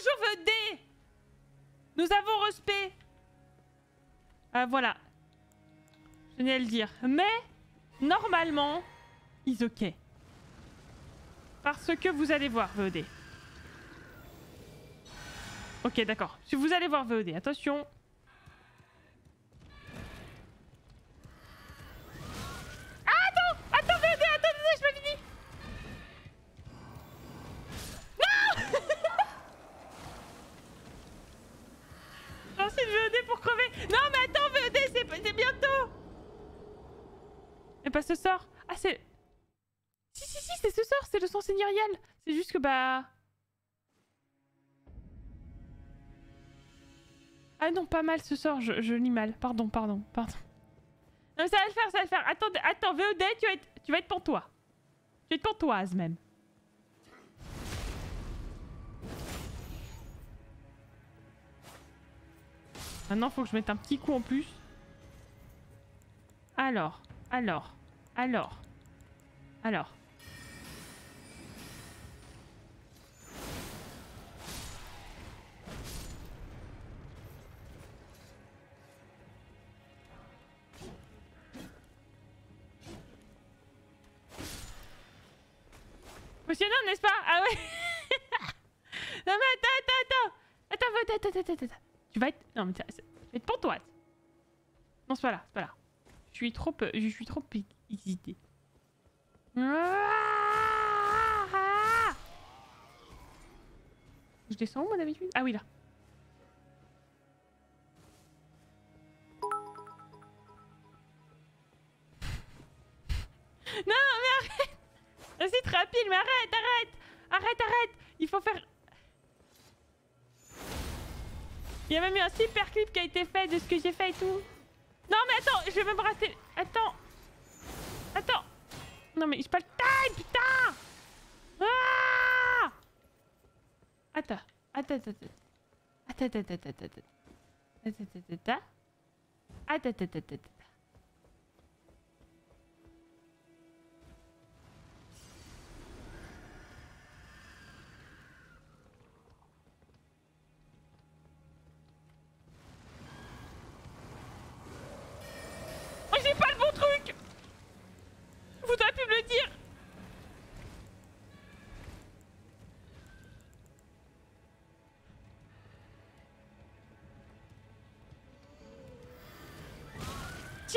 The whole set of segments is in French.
je veux D. Nous avons respect. Voilà. Je tenais à le dire. Mais, normalement, ils ok. Parce que vous allez voir VOD. Ok, d'accord. Si vous allez voir VOD, attention. Ce sort. Ah, c'est... Si, c'est ce sort, c'est le son seigneurial. C'est juste que bah... Ah non, pas mal ce sort, je lis mal. Pardon. Non, mais ça va le faire. Attends, VOD, tu vas être pantois. Tu vas être pantoise même. Maintenant, faut que je mette un petit coup en plus. Alors. Passionnant, n'est-ce pas? Ah ouais. Non mais attends. Tu vas être pantoise. Non, c'est pas là. Je suis trop hésitée. Je descends où, moi, d'habitude? Ah oui, là. Non, mais arrête! C'est Trapil, mais arrête! Il faut faire... Il y a même eu un super clip qui a été fait de ce que j'ai fait et tout. Non, mais attends, je vais me brasser. Attends. Non, mais j'ai pas le time, putain. Attends. J'ai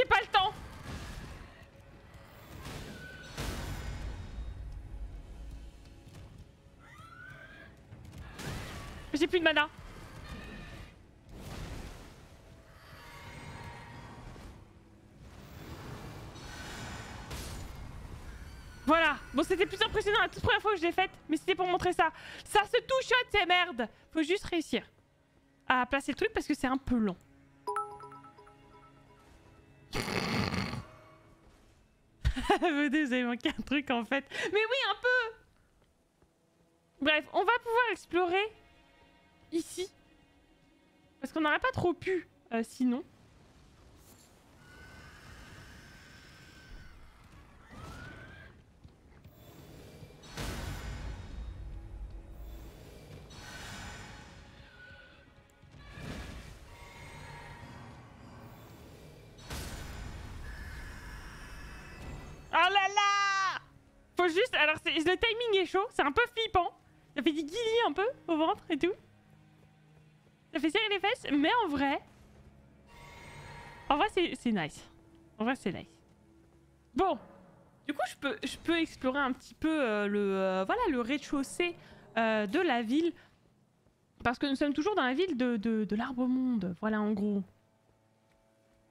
pas le temps. J'ai plus de mana. Voilà. Bon, c'était plus impressionnant la toute première fois que je l'ai faite, mais c'était pour montrer ça. Ça se touchote, ces merdes. Faut juste réussir à placer le truc parce que c'est un peu long. Vous avez manqué un truc en fait. Mais oui, un peu. Bref, on va pouvoir explorer ici. Parce qu'on n'aurait pas trop pu sinon. Juste, alors le timing est chaud, c'est un peu flippant. Ça fait du guillis un peu au ventre et tout. Ça fait serrer les fesses, mais en vrai c'est nice. Bon, du coup je peux explorer un petit peu voilà le rez-de-chaussée de la ville, parce que nous sommes toujours dans la ville de l'Arbre-Monde. Voilà en gros.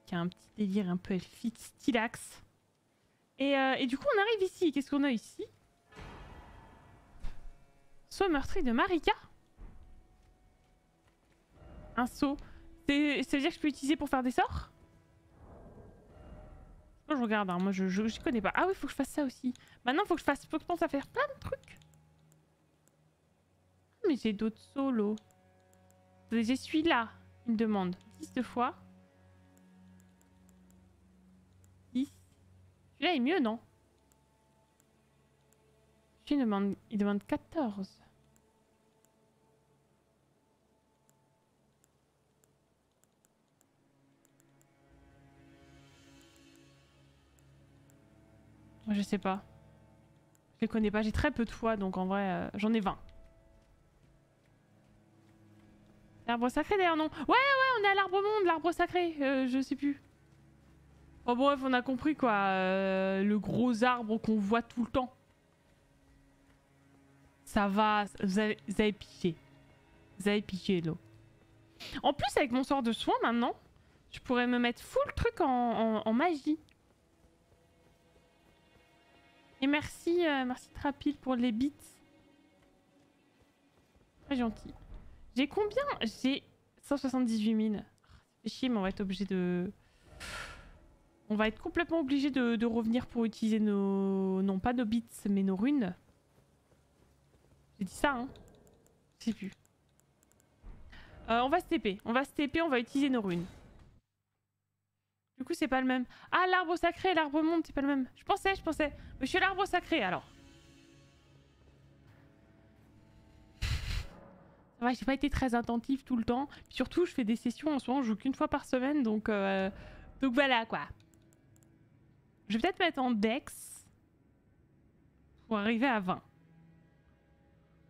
Qui a un petit délire un peu elfique, stylax. Et du coup, on arrive ici. Qu'est-ce qu'on a ici? Saut meurtri de Marika. Un seau. Ça veut dire que je peux l'utiliser pour faire des sorts? Moi, je regarde. Hein. Moi, je connais pas. Ah oui, faut que je fasse ça aussi. Maintenant, faut que je pense à faire plein de trucs. Mais j'ai d'autres sauts, l'eau. J'ai celui-là. Il me demande 10 de fois. Là est mieux, non? Il demande 14. Je sais pas. Je les connais pas, j'ai très peu de fois, donc en vrai, j'en ai 20. L'arbre sacré d'ailleurs, non? Ouais, on est à l'arbre monde, l'arbre sacré, je sais plus. Bon, bref, on a compris quoi, le gros arbre qu'on voit tout le temps. Ça va, vous avez piqué. Vous avez piqué l'eau. En plus, avec mon sort de soin maintenant, je pourrais me mettre full truc en magie. Et merci, merci Trapil pour les bits. Très gentil. J'ai combien? J'ai 178 000. C'est chier, mais on va être obligé de... On va être complètement obligé de revenir pour utiliser nos... Non, pas nos bits, mais nos runes. J'ai dit ça, hein. Je sais plus. On va se TP. On va utiliser nos runes. Du coup, c'est pas le même. Ah, l'arbre sacré, l'arbre monde, c'est pas le même. Je pensais. Mais je suis l'arbre sacré, alors. Ça va, j'ai pas été très attentive tout le temps. Puis surtout, je fais des sessions en ce moment, je joue qu'une fois par semaine, donc voilà, quoi. Je vais peut-être mettre en Dex pour arriver à 20.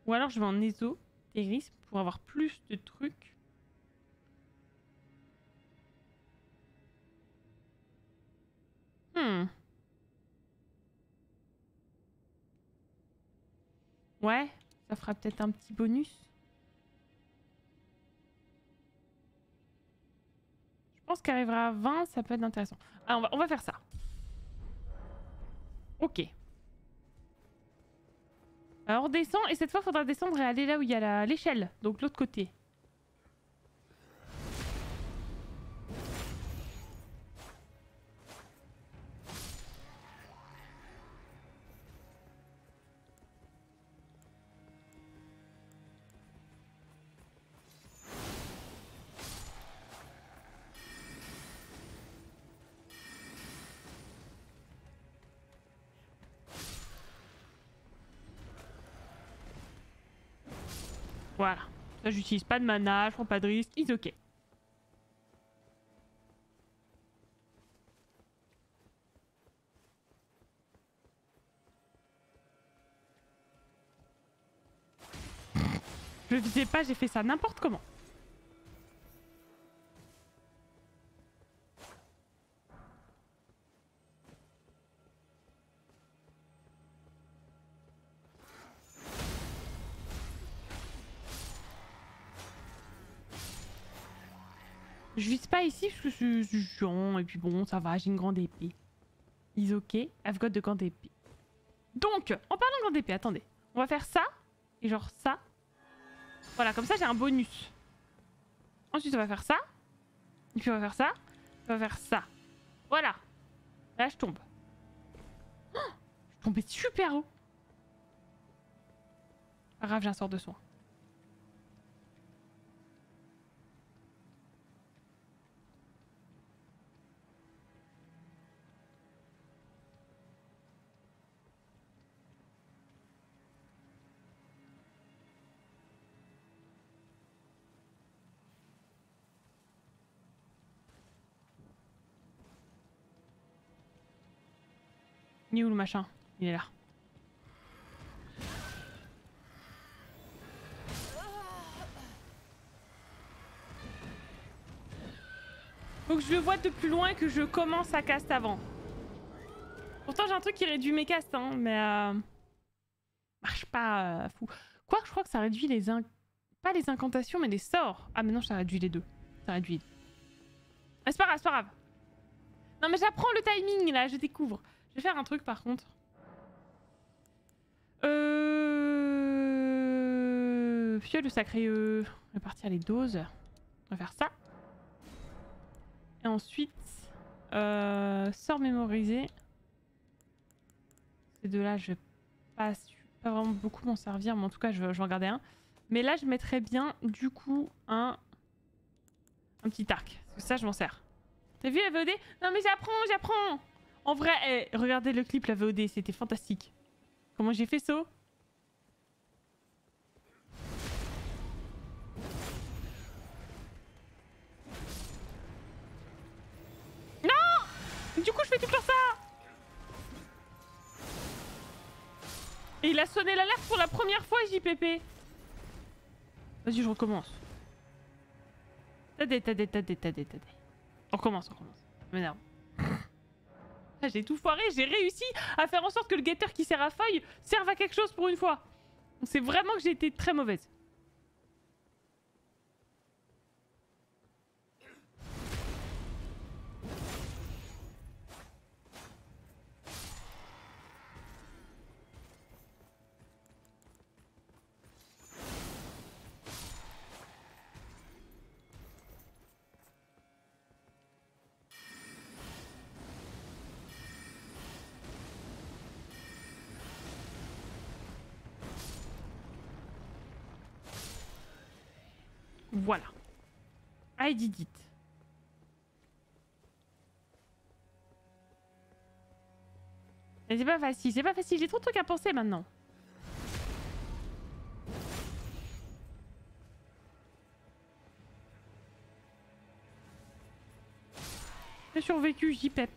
Ou alors, je vais en ésotérisme pour avoir plus de trucs. Ouais, ça fera peut-être un petit bonus. Je pense qu'arrivera à 20, ça peut être intéressant. Ah, on va faire ça. Ok. Alors on descend, et cette fois il faudra descendre et aller là où il y a l'échelle, donc l'autre côté. Voilà, là j'utilise pas de mana, je prends pas de risque, it's ok. Je visais pas, j'ai fait ça n'importe comment. Je vise pas ici parce que c'est chiant et puis bon ça va, j'ai une grande épée. Is ok, I've got de grande épée. Donc, en parlant de grande épée, attendez. On va faire ça et genre ça. Voilà, comme ça j'ai un bonus. Ensuite on va faire ça. Et puis on va faire ça. On va faire ça. Voilà. Là je tombe. Oh, je suis tombée super haut. Ah, grave, j'ai un sort de soin. Il est où le machin? Il est là. Faut que je le vois de plus loin et que je commence à cast avant. Pourtant j'ai un truc qui réduit mes castes, hein, mais... Marche pas fou. Quoi que je crois que ça réduit les... Pas les incantations, mais les sorts. Ah mais non, ça réduit les deux. Ça réduit. Ah, c'est pas grave, c'est pas grave. Non mais j'apprends le timing là, je découvre. Je vais faire un truc par contre. Fiole de sacré. Répartir les doses. On va faire ça. Et ensuite. Sort mémorisé. Ces deux-là, je vais pas vraiment beaucoup m'en servir, mais en tout cas, je vais en garder un. Mais là, je mettrais bien, du coup, un petit arc. Parce que ça, je m'en sers. T'as vu la VOD? Non, mais j'apprends! En vrai, hey, regardez le clip, la VOD, c'était fantastique. Comment j'ai fait ça? Non! Du coup, je fais tout le temps ça! a sonné l'alerte pour la première fois, JPP. Vas-y, je recommence. Tadé. On recommence. Mais non. J'ai tout foiré, j'ai réussi à faire en sorte que le guetteur qui sert à feuille serve à quelque chose pour une fois. Donc c'est vraiment que j'ai été très mauvaise. Voilà. I did it. C'est pas facile. J'ai trop de trucs à penser maintenant. J'ai survécu, j'y pèpe.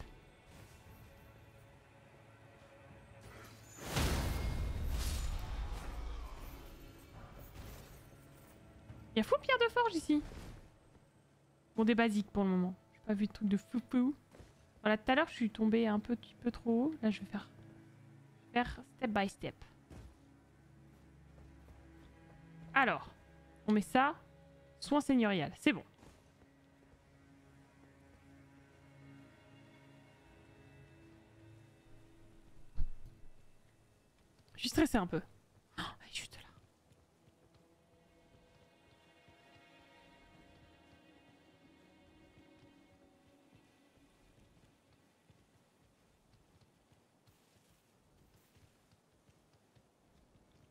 Y'a fou pierre de forge ici. Bon, des basiques pour le moment. J'ai pas vu de truc de fou. Voilà, tout à l'heure je suis tombée un petit peu trop haut. Là je vais faire step by step. Alors, on met ça. Soin seigneurial, c'est bon. Je suis stressée un peu.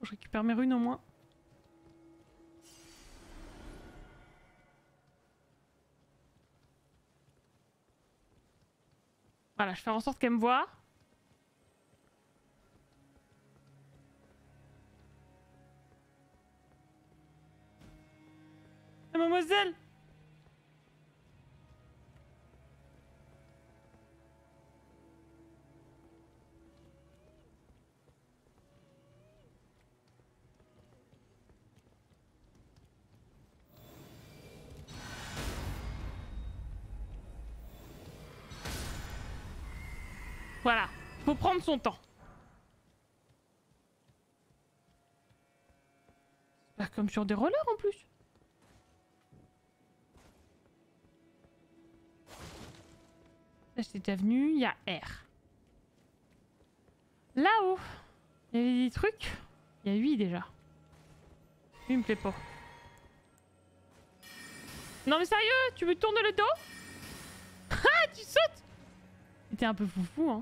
Je récupère mes runes au moins. Voilà, je fais en sorte qu'elle me voie. Mademoiselle! Voilà, faut prendre son temps. Bah, comme sur des rollers en plus. Là, j'étais déjà venu, il y a R. Là-haut, il y avait des trucs. Il y a 8 déjà. Lui, il me plaît pas. Non mais sérieux, tu me tournes le dos? Ah, tu sautes! C'était un peu foufou, hein.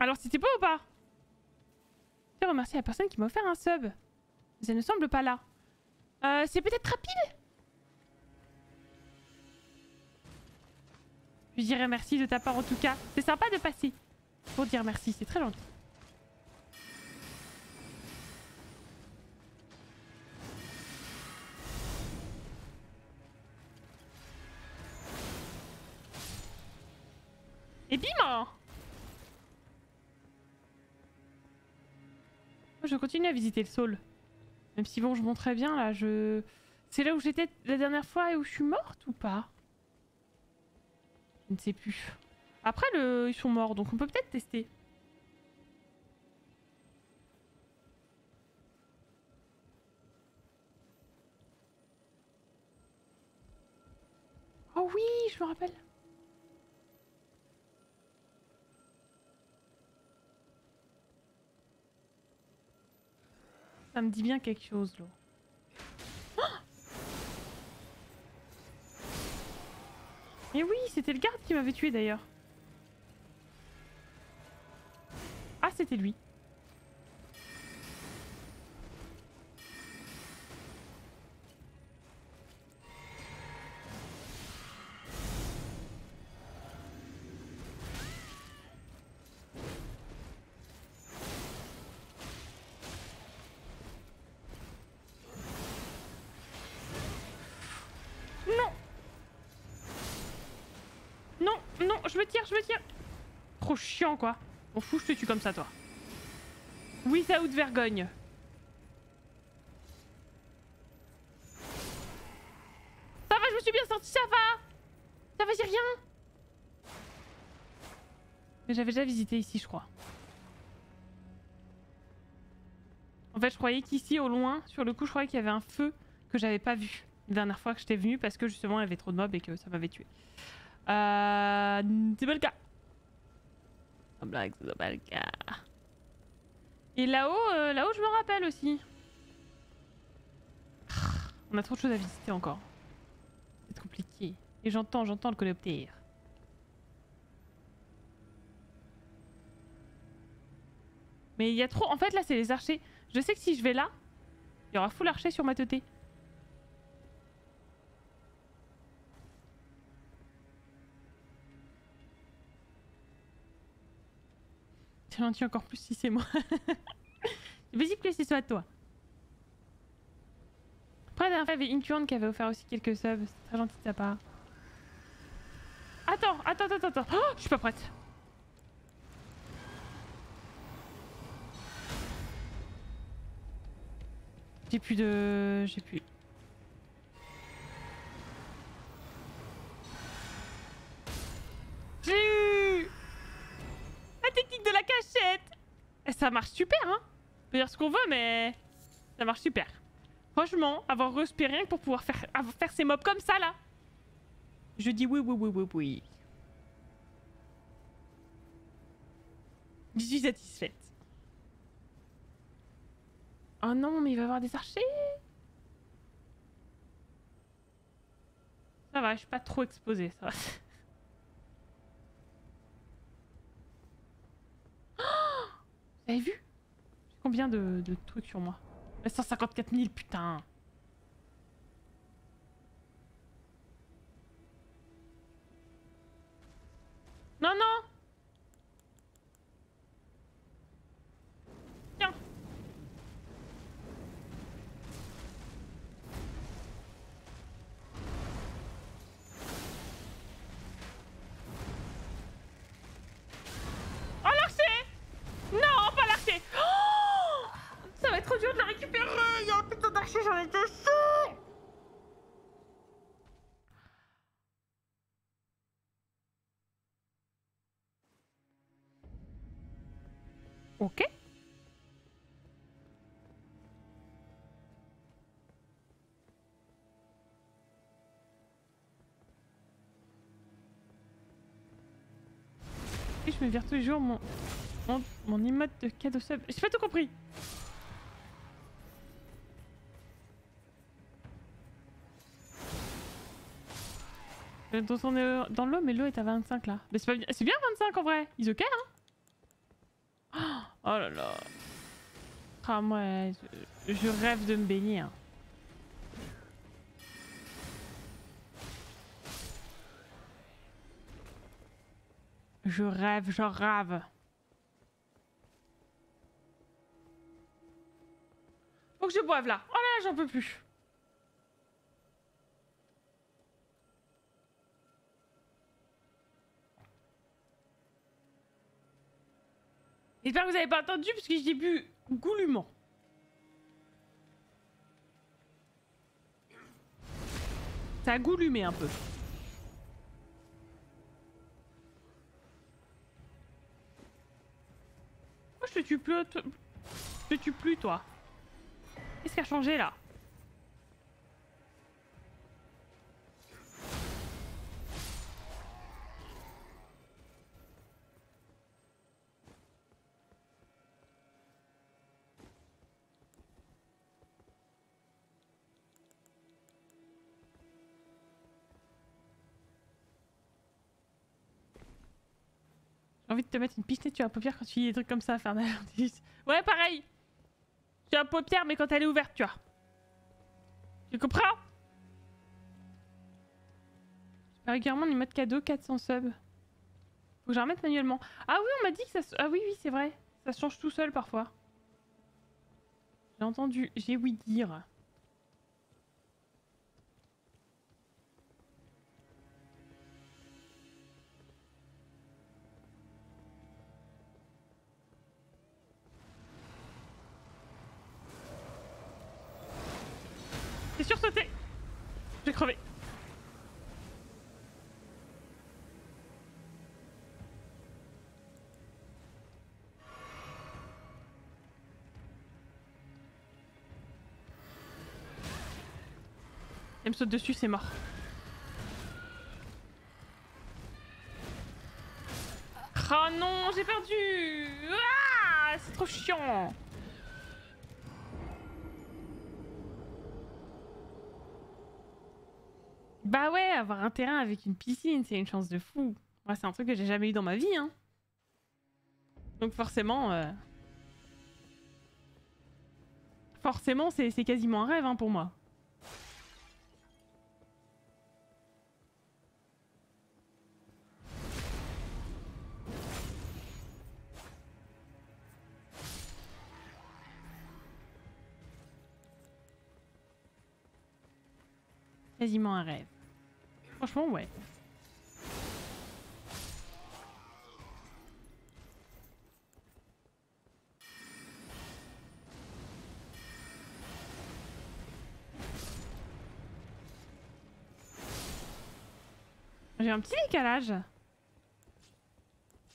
Alors c'était beau ou pas? Je vais remercier la personne qui m'a offert un sub. Mais elle ne semble pas là. C'est peut-être Trapil? Je dirais merci de ta part en tout cas. C'est sympa de passer pour dire merci, c'est très gentil. Et bim! Je continue à visiter le sol. Même si bon, je montrais bien là, je... C'est là où j'étais la dernière fois et où je suis morte ou pas? Je ne sais plus. Après, ils sont morts, donc on peut peut-être tester. Oh oui, je me rappelle. Ça me dit bien quelque chose là. Mais oui, c'était le garde qui m'avait tué d'ailleurs. Ah, c'était lui. Je me tire. trop chiant, quoi. On fout, je te tue comme ça, toi. Without vergogne. Ça va, je me suis bien sortie, ça va. Ça va, j'ai rien. Mais j'avais déjà visité ici, je crois. En fait, je croyais qu'ici, au loin, sur le coup, je croyais qu'il y avait un feu que j'avais pas vu la dernière fois que j'étais venue parce que justement, il y avait trop de mobs et que ça m'avait tué. C'est pas le cas. Blague, c'est pas le cas. Et là-haut, là-haut, je me rappelle aussi. On a trop de choses à visiter encore. C'est compliqué. Et j'entends le coléoptère. Mais il y a trop... En fait, là, c'est les archers. Je sais que si je vais là, il y aura full archer sur ma teuté. T'es gentil encore plus si c'est moi. C'est possible que ce soit toi. Après, la dernière fois, il y avait Intuan qui avait offert aussi quelques subs. C'est très gentil de ta part. Attends. Oh, je suis pas prête. J'ai plus de... J'ai plus... J'ai eu... La technique de la cachette. Et ça marche super, hein. On peut dire ce qu'on veut, mais... Ça marche super. Franchement, avoir respiré rien que pour pouvoir faire ces mobs comme ça, là. Je dis oui. Je suis satisfaite. Oh non, mais il va y avoir des archers. Ça va, je suis pas trop exposée, ça va. Oh, vous avez vu? J'ai combien de trucs sur moi? 154 000, putain. Non. Ok. Et je me vire tous les jours mon emote de cadeau sub. J'ai pas tout compris. Donc on est dans l'eau, mais l'eau est à 25 là. Mais c'est bien 25 en vrai. Isoka, hein. Oh là là. Ah moi, je rêve de me baigner. Hein. Je rêve. Faut que je boive là. Oh là là, j'en peux plus. J'espère que vous n'avez pas entendu parce que j'ai bu goulûment. Ça a goulumé un peu. Moi je te tue plus, toi. Qu'est-ce qui a changé là? J'ai envie de te mettre une pichenette sur la paupière quand tu lis des trucs comme ça, Fernalou. Ouais, pareil. Sur la paupière, mais quand elle est ouverte, tu vois. Tu comprends? Je fais régulièrement des modes cadeaux, 400 subs. Faut que je remette manuellement. Ah oui, on m'a dit que ça... Ah oui, c'est vrai. Ça se change tout seul, parfois. J'ai entendu. J'ai ouï dire. J'ai sursauté. J'ai crevé. Elle me saute dessus, c'est mort. Ah non, j'ai perdu. Ah, c'est trop chiant. Bah ouais, avoir un terrain avec une piscine, c'est une chance de fou. Moi, c'est un truc que j'ai jamais eu dans ma vie, hein. Donc forcément... Forcément, c'est quasiment un rêve, hein, pour moi. Quasiment un rêve. Franchement, ouais. J'ai un petit décalage.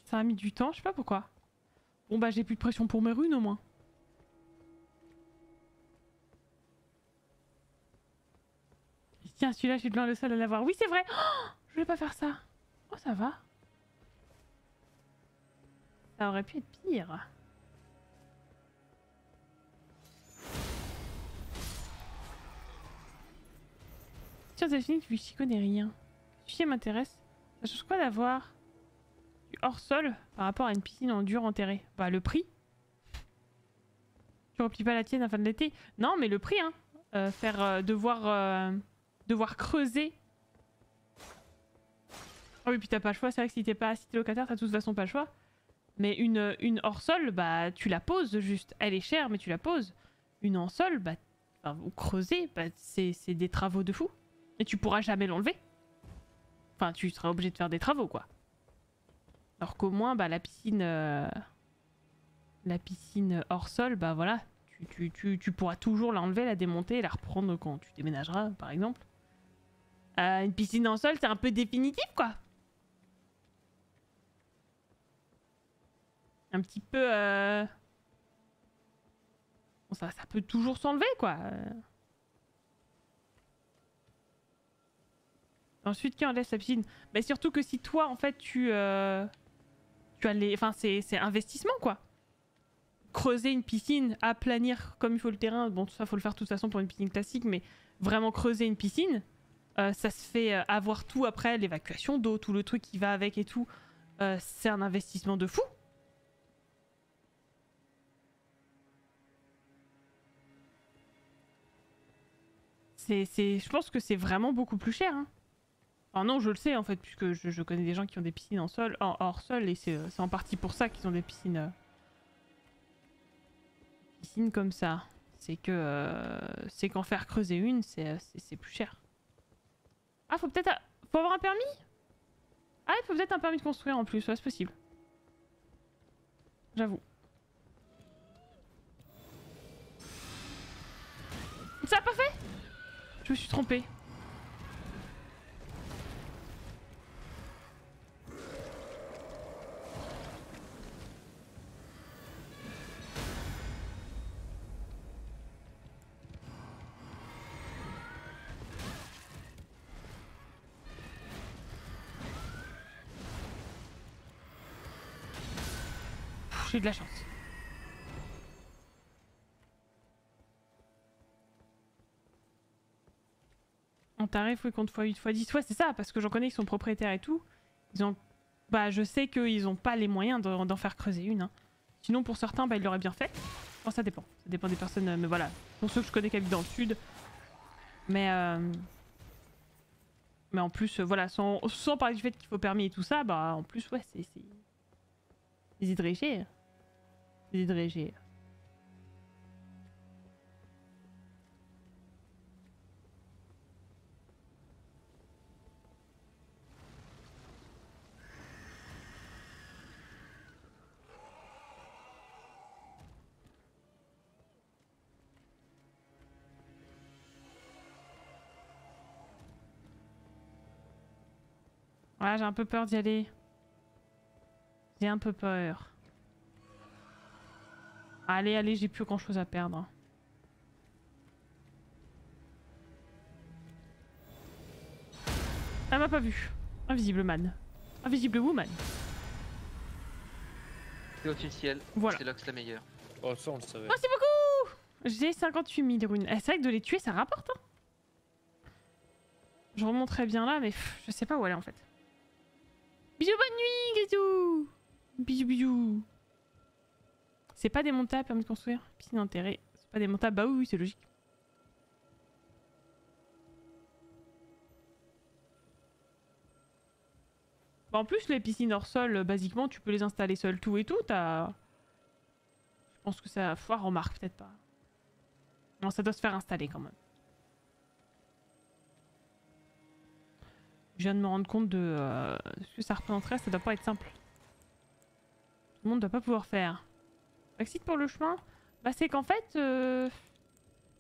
Ça a mis du temps, je sais pas pourquoi. Bon bah j'ai plus de pression pour mes runes au moins. Tiens, celui-là, je suis de loin le seul à l'avoir. Oui, c'est vrai. Oh, je voulais pas faire ça. Oh, ça va. Ça aurait pu être pire. Tiens, c'est fini, tu n'y connais rien. Le fichier m'intéresse. Ça change quoi d'avoir du hors-sol par rapport à une piscine en dur enterrée? Bah, le prix. Tu replies pas la tienne à la fin de l'été? Non, mais le prix, hein. Devoir creuser. Ah oui, puis t'as pas le choix, c'est vrai que si t'es locataire, t'as de toute façon pas le choix. Mais une hors-sol, bah tu la poses juste. Elle est chère, mais tu la poses. Une hors-sol, bah creuser, bah c'est des travaux de fou. Et tu pourras jamais l'enlever. Enfin, tu seras obligé de faire des travaux, quoi. Alors qu'au moins, bah la piscine hors-sol, bah voilà. Tu pourras toujours l'enlever, la démonter et la reprendre quand tu déménageras, par exemple. Une piscine en sol, c'est un peu définitif, quoi. Un petit peu... Bon, ça peut toujours s'enlever, quoi. Ensuite, qui enlève sa piscine? Mais surtout que si toi, en fait, tu as les... Enfin, c'est investissement, quoi. Creuser une piscine, aplanir comme il faut le terrain, bon tout ça faut le faire de toute façon pour une piscine classique, mais vraiment creuser une piscine, ça se fait avoir tout après, l'évacuation d'eau, tout le truc qui va avec et tout, c'est un investissement de fou. Je pense que c'est vraiment beaucoup plus cher. Hein. Enfin non, je le sais en fait, puisque je connais des gens qui ont des piscines en sol, hors sol, et c'est en partie pour ça qu'ils ont des piscines... comme ça, c'est que c'est qu'en faire creuser une, c'est plus cher. Ah, faut peut-être avoir un permis. Ah, il faut peut-être un permis de construire en plus, ouais, c'est possible. J'avoue. Ça a pas fait. Je me suis trompée. J'ai de la chance. En tarif, oui, compte x8, x10. Ouais, c'est ça, parce que j'en connais qui sont propriétaires et tout. Ils ont... Bah, je sais qu'ils ont pas les moyens d'en faire creuser une. Hein. Sinon, pour certains, bah, ils l'auraient bien fait. Bon, ça dépend. Ça dépend des personnes, mais voilà. Pour ceux que je connais qui habitent dans le sud. Mais en plus, voilà, sans parler du fait qu'il faut permis et tout ça, bah, en plus, ouais, c'est... Déshydrégé. Déshydrégé. Ouais, j'ai un peu peur d'y aller. J'ai un peu peur. Allez, allez, j'ai plus grand chose à perdre. Elle m'a pas vu. Invisible man. Invisible woman. C'est au-dessus du ciel. Voilà. C'est là que c'est la meilleure. Oh, ça on le savait. Merci beaucoup! J'ai 58 000 runes. Eh, c'est vrai que de les tuer ça rapporte, hein. Je remonterai bien là, mais je sais pas où aller en fait. Bisous, bonne nuit, Grisou! Bisous, bisous. C'est pas démontable, permis de construire. Piscine d'intérêt. C'est pas démontable, bah oui, c'est logique. Bah, en plus, les piscines hors sol, basiquement, tu peux les installer seules, tout et tout. T'as... Je pense que ça. Foire, remarque, peut-être pas. Non, ça doit se faire installer quand même. Je viens de me rendre compte de ce que ça représenterait, ça doit pas être simple. Tout le monde doit pas pouvoir faire. Excite pour le chemin. Bah c'est qu'en fait, il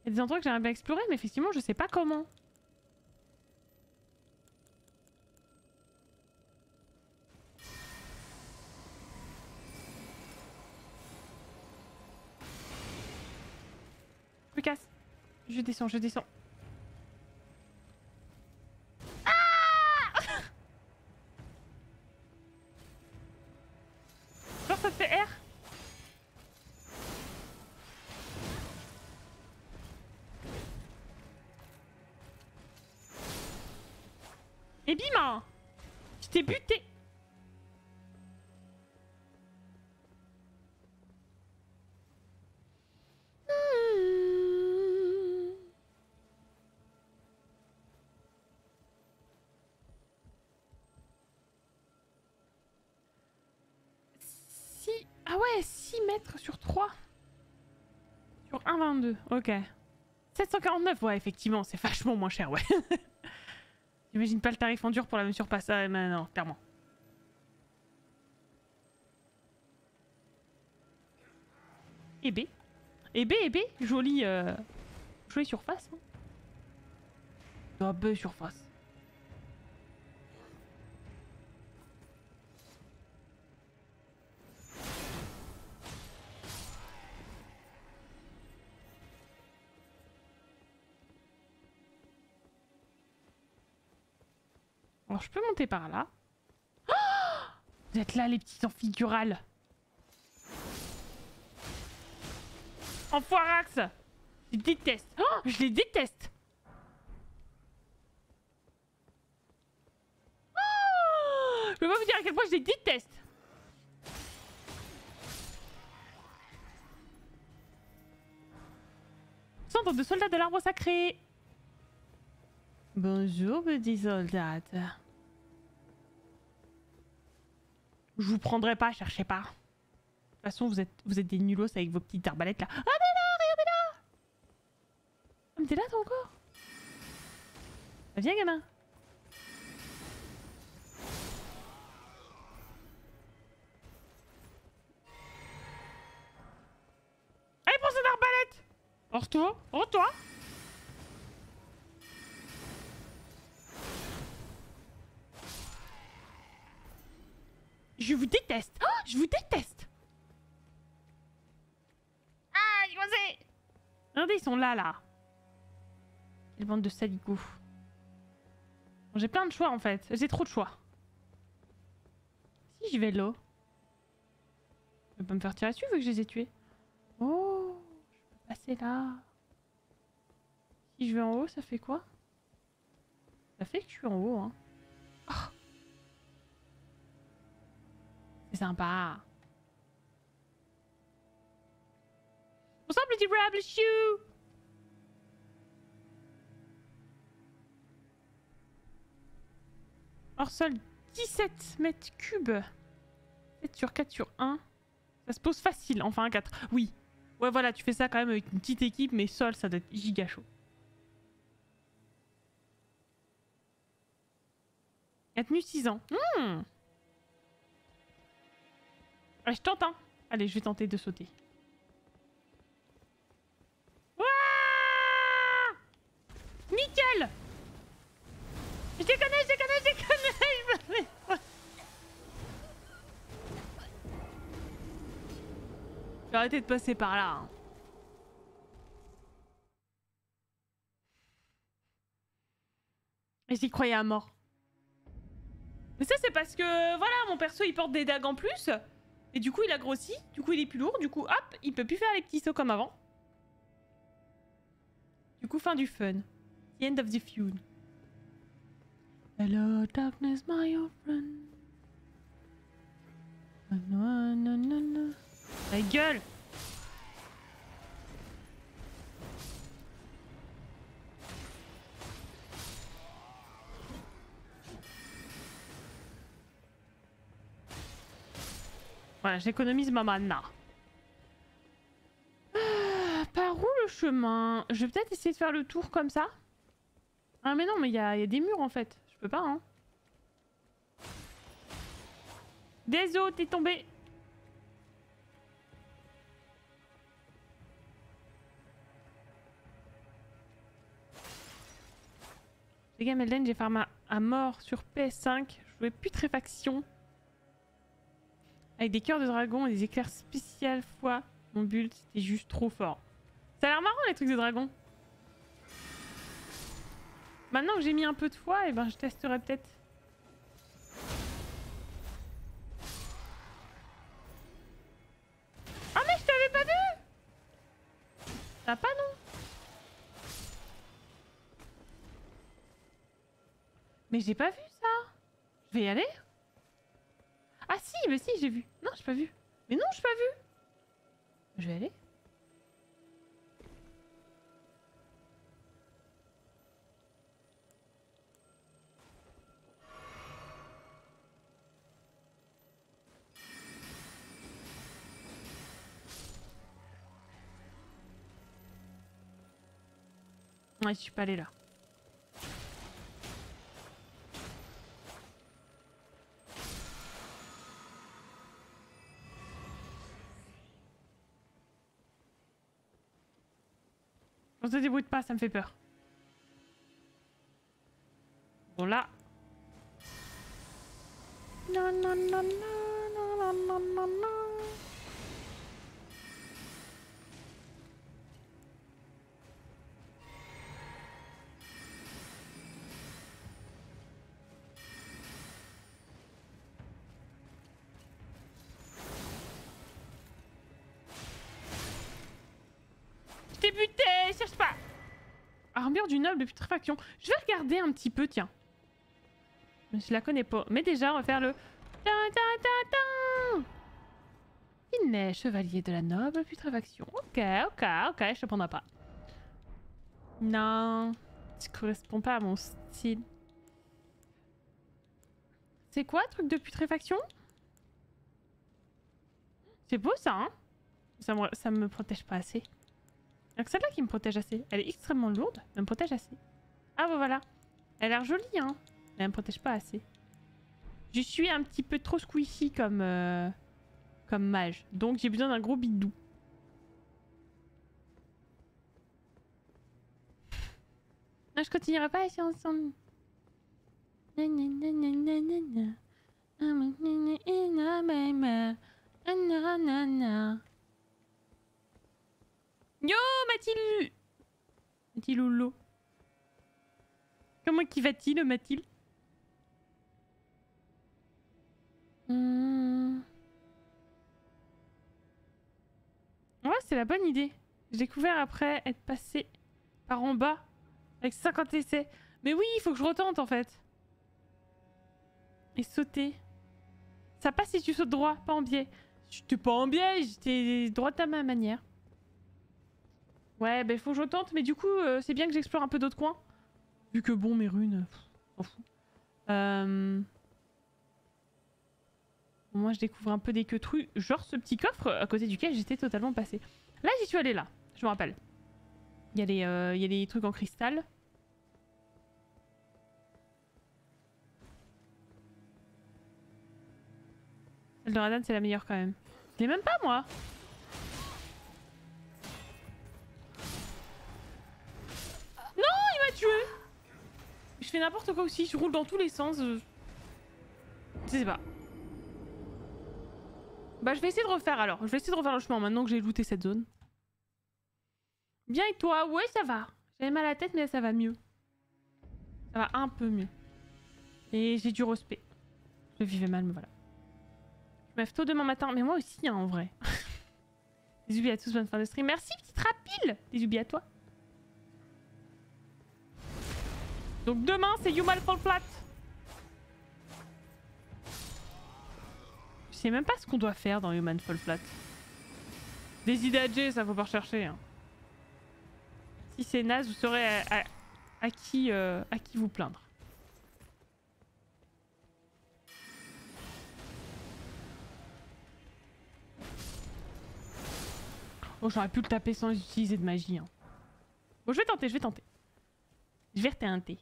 y a des endroits que j'aimerais bien explorer, mais effectivement je sais pas comment. Je me casse. Je descends, je descends. Et bim! Je t'ai buté! Si... Ah ouais, 6 mètres sur 3. Sur 1,22. Ok. 749, ouais, effectivement, c'est vachement moins cher, ouais. J'imagine pas le tarif en dur pour la même surpasse. Ah, mais non, clairement. Hébé. Hébé, hébé. Jolie, jolie surface. Hein. Ah, belle surface. Alors, je peux monter par là. Oh, vous êtes là, les petits enfigurales. Enfoirax. Je les déteste. Oh, je les déteste. Oh, je peux pas vous dire à quel point je les déteste. Centre de soldats de l'arbre sacré. Bonjour, petit soldat. Je vous prendrai pas, cherchez pas. De toute façon, vous êtes des nulos avec vos petites arbalètes là. Ah, t'es là, regardez là. Ah, mais t'es là, toi encore. Bah, viens, gamin. Allez, prends cette arbalète. Hors-toi, hors-toi. Je vous déteste! Oh, je vous déteste! Ah, j'ai commencé! Regardez, ils sont là, là. Quelle bande de saligots. J'ai plein de choix, en fait. J'ai trop de choix. Si j'y vais là. Je vais pas me faire tirer dessus, vu que je les ai tués. Oh, je peux passer là. Si je vais en haut, ça fait quoi? Ça fait que je suis en haut, hein. Oh. C'est sympa. Bonsoir, petit Rable Shoe. Hors sol, 17 mètres cubes. 7 sur 4 sur 1. Ça se pose facile, enfin 4. Oui. Ouais, voilà, tu fais ça quand même avec une petite équipe, mais sol, ça doit être giga chaud. 4 minutes 6 ans. Allez, je tente, hein. Allez, je vais tenter de sauter. Ouah! Nickel! Je déconne, je déconne, je déconne! J'ai arrêté de passer par là. Hein. Et j'y croyais à mort. Mais ça c'est parce que, voilà, mon perso il porte des dagues en plus. Et du coup il a grossi, du coup il est plus lourd, du coup hop, il peut plus faire les petits sauts comme avant. Du coup fin du fun. The end of the feud. Hello darkness my old friend. Non, non, non, non. Ta gueule! Voilà, j'économise ma mana. Ah, par où le chemin? Je vais peut-être essayer de faire le tour comme ça. Ah mais non, mais il y a des murs en fait. Je peux pas, hein. Désolé, t'es tombé. Les gars, Melden, j'ai farm à mort sur PS5. Je jouais putréfaction. Avec des cœurs de dragon et des éclairs spéciales fois. Mon build, c'était juste trop fort. Ça a l'air marrant les trucs de dragon. Maintenant que j'ai mis un peu de foi, eh ben, je testerai peut-être. T'as pas non? Mais j'ai pas vu ça. Je vais y aller? Ah si, mais si, j'ai vu. Non, j'ai pas vu. Mais non, j'ai pas vu. Je vais y aller. Ouais, je suis pas allée là. On se débrouille pas, ça me fait peur. Bon là. Non, non, non, non, non, non, non, non. Du noble de putréfaction. Je vais regarder un petit peu, tiens. Mais je la connais pas. Mais déjà, on va faire le... Il naît chevalier de la noble putréfaction. Ok, ok, ok, je te prendrai pas. Non, tu corresponds pas à mon style. C'est quoi, truc de putréfaction? C'est beau ça, hein? Ça me protège pas assez. Donc celle-là qui me protège assez. Elle est extrêmement lourde, mais elle me protège assez. Ah bah voilà. Elle a l'air jolie, hein. Mais elle me protège pas assez. Je suis un petit peu trop squishy comme, comme mage. Donc j'ai besoin d'un gros bidou. Non, je continuerai pas à essayer ensemble. Yo Mathilde! Mathilde Lolo. Comment qui va-t-il, Mathilde? Ouais, c'est la bonne idée. J'ai découvert après être passé par en bas avec 50 essais. Mais oui, il faut que je retente en fait. Et sauter. Ça passe si tu sautes droit, pas en biais. J'étais pas en biais, j'étais droite à ma manière. Ouais, bah il faut que je tente, mais du coup, c'est bien que j'explore un peu d'autres coins. Vu que bon, mes runes, s'en fout. Moi, je découvre un peu des queues-trues, genre ce petit coffre à côté duquel j'étais totalement passée. Là, j'y suis allée, là, je me rappelle. Il y a les trucs en cristal. Eldoradan, c'est la meilleure quand même. Je l'ai même pas, moi! Je fais n'importe quoi aussi, je roule dans tous les sens. Je sais pas. Bah je vais essayer de refaire alors. Je vais essayer de refaire le chemin maintenant que j'ai looté cette zone. Bien et toi? Ouais ça va. J'avais mal à la tête mais ça va mieux. Ça va un peu mieux. Et j'ai du respect. Je vivais mal mais voilà. Je me lève tôt demain matin. Mais moi aussi hein, en vrai. Des oublis à tous, bonne fin de stream. Merci petit Trapil. Des oublis à toi. Donc demain c'est Human Fall Flat. Je sais même pas ce qu'on doit faire dans Human Fall Flat. Des idées à Jay, ça faut pas rechercher. Hein. Si c'est naze, vous saurez à qui vous plaindre. Oh, j'aurais pu le taper sans utiliser de magie. Hein. Bon, je vais tenter, je vais tenter. Je vais retenter.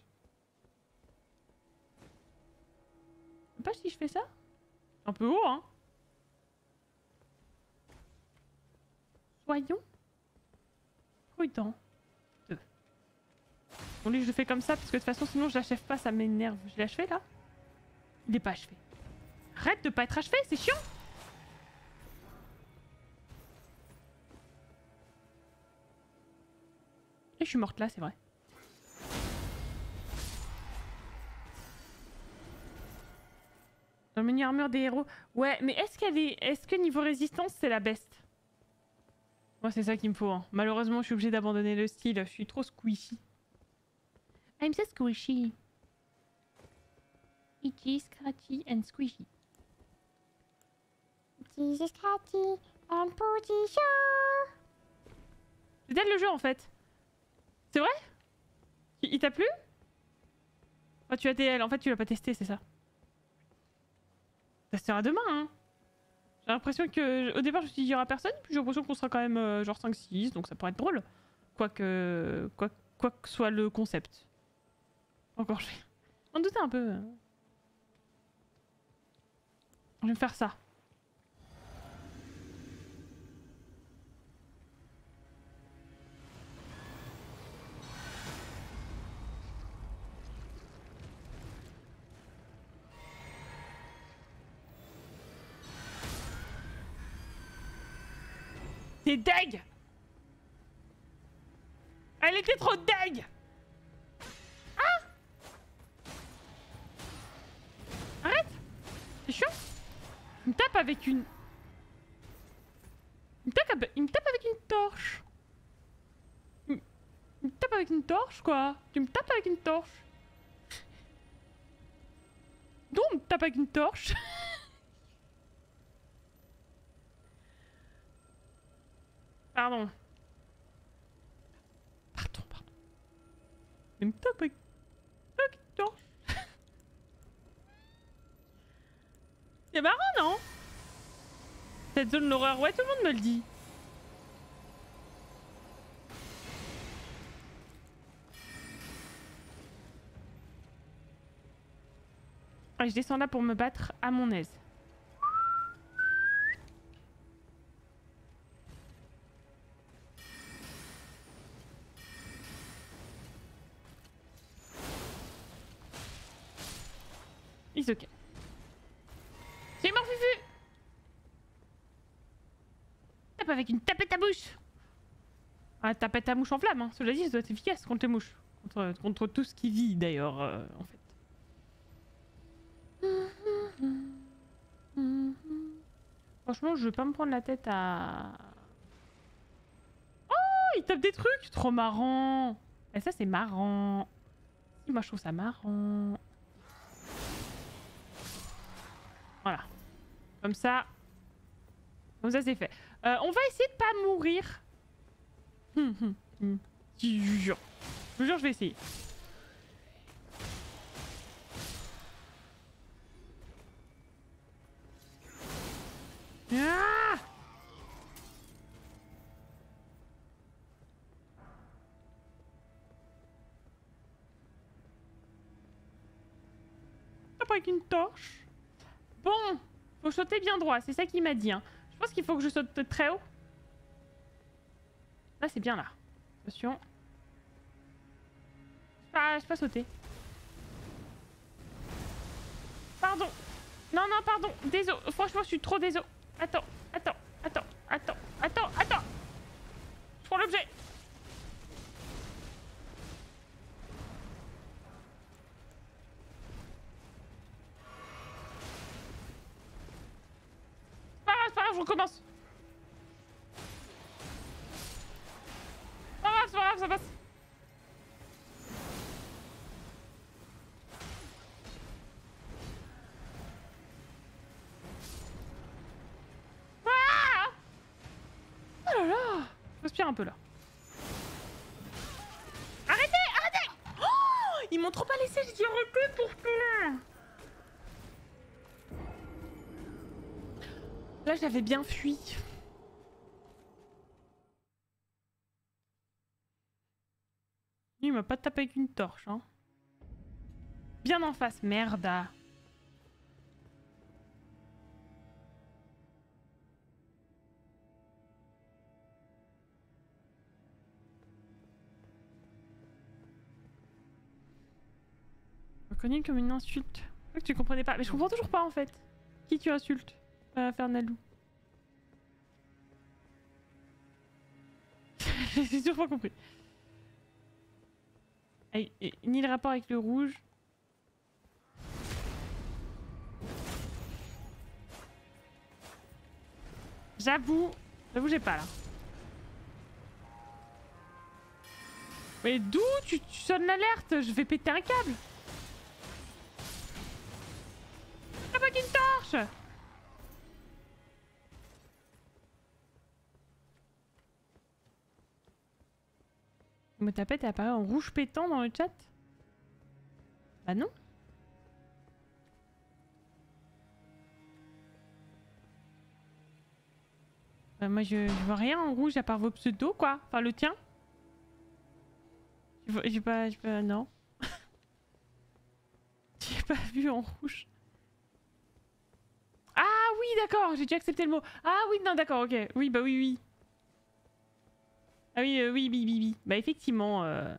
Je sais pas si je fais ça. Un peu haut, hein. Soyons prudents. Bon, lui, je le fais comme ça, parce que de toute façon, sinon, je l'achève pas, ça m'énerve. Je l'ai achevé, là? Il est pas achevé. Arrête de pas être achevé, c'est chiant! Et je suis morte là, c'est vrai. Dans le menu armure des héros. Ouais, mais est-ce qu'elle est... Est-ce que niveau résistance, c'est la best? Moi, c'est ça qu'il me faut, hein. Malheureusement, je suis obligée d'abandonner le style. Je suis trop squishy. I'm so squishy. Itchy, scratchy and squishy. Itchy, scratchy and pretty sure. C'est peut-être le jeu en fait. C'est vrai? Il t'a plu? Enfin, tu as TL, en fait tu l'as pas testé, c'est ça. Ça sera demain hein. J'ai l'impression que... Au départ je me suis dit il y aura personne, puis j'ai l'impression qu'on sera quand même genre 5-6, donc ça pourrait être drôle. Quoi que soit le concept. Encore je vais... On doutait un peu. Je vais me faire ça. T'es deg! Elle était trop deg! C'est chiant. Il me tape avec une torche. Il me tape avec une torche quoi. Tu me tapes avec une torche. Donc il me tape avec une torche. Pardon. Pardon. Il me tape avec une torche. C'est marrant, non? Cette zone l'horreur, ouais, tout le monde me le dit. Ouais, je descends là pour me battre à mon aise. Isoka. C'est mort Fufu. Tape avec une tapette à mouche. Ah, tapette à mouche en flamme, hein. Cela dit, ça doit être efficace contre les mouches. Contre tout ce qui vit d'ailleurs, en fait. Franchement, je veux pas me prendre la tête à... Oh, il tape des trucs. Trop marrant. Et ça, c'est marrant. Si, moi, je trouve ça marrant. Voilà. Comme ça c'est fait. On va essayer de pas mourir. Je vous jure, je vais essayer. Ah, pas avec une torche. Bon, faut sauter bien droit, c'est ça qu'il m'a dit. Hein. Je pense qu'il faut que je saute très haut. Là, c'est bien là. Attention. Ah, je sais pas sauter. Pardon. Non, pardon. Désolé. Franchement, je suis trop désolé. Attends. Je prends l'objet. C'est pas grave, je recommence. C'est pas grave, ça passe. Un peu là. Arrêtez! Oh, ils m'ont trop pas laissé, j'ai dû arrêter pour que... Là, j'avais bien fui. Il m'a pas tapé avec une torche, hein. Bien en face, merde. Connu comme une insulte. Je crois que tu comprenais pas, mais je comprends toujours pas en fait. Qui tu insultes, Fernalou? J'ai toujours pas compris. Et ni le rapport avec le rouge. J'avoue j'ai pas là. Mais d'où tu sonnes l'alerte? Je vais péter un câble. Une torche. Me tapette apparaît en rouge pétant dans le chat. Bah non. Bah moi je vois rien en rouge à part vos pseudos quoi, enfin le tien. J'ai pas non. J'ai pas vu en rouge. Ah oui, d'accord, j'ai dû accepter le mot. Ah oui, non, d'accord, ok. Oui, bah oui. Ah oui, oui. Bah effectivement, Non,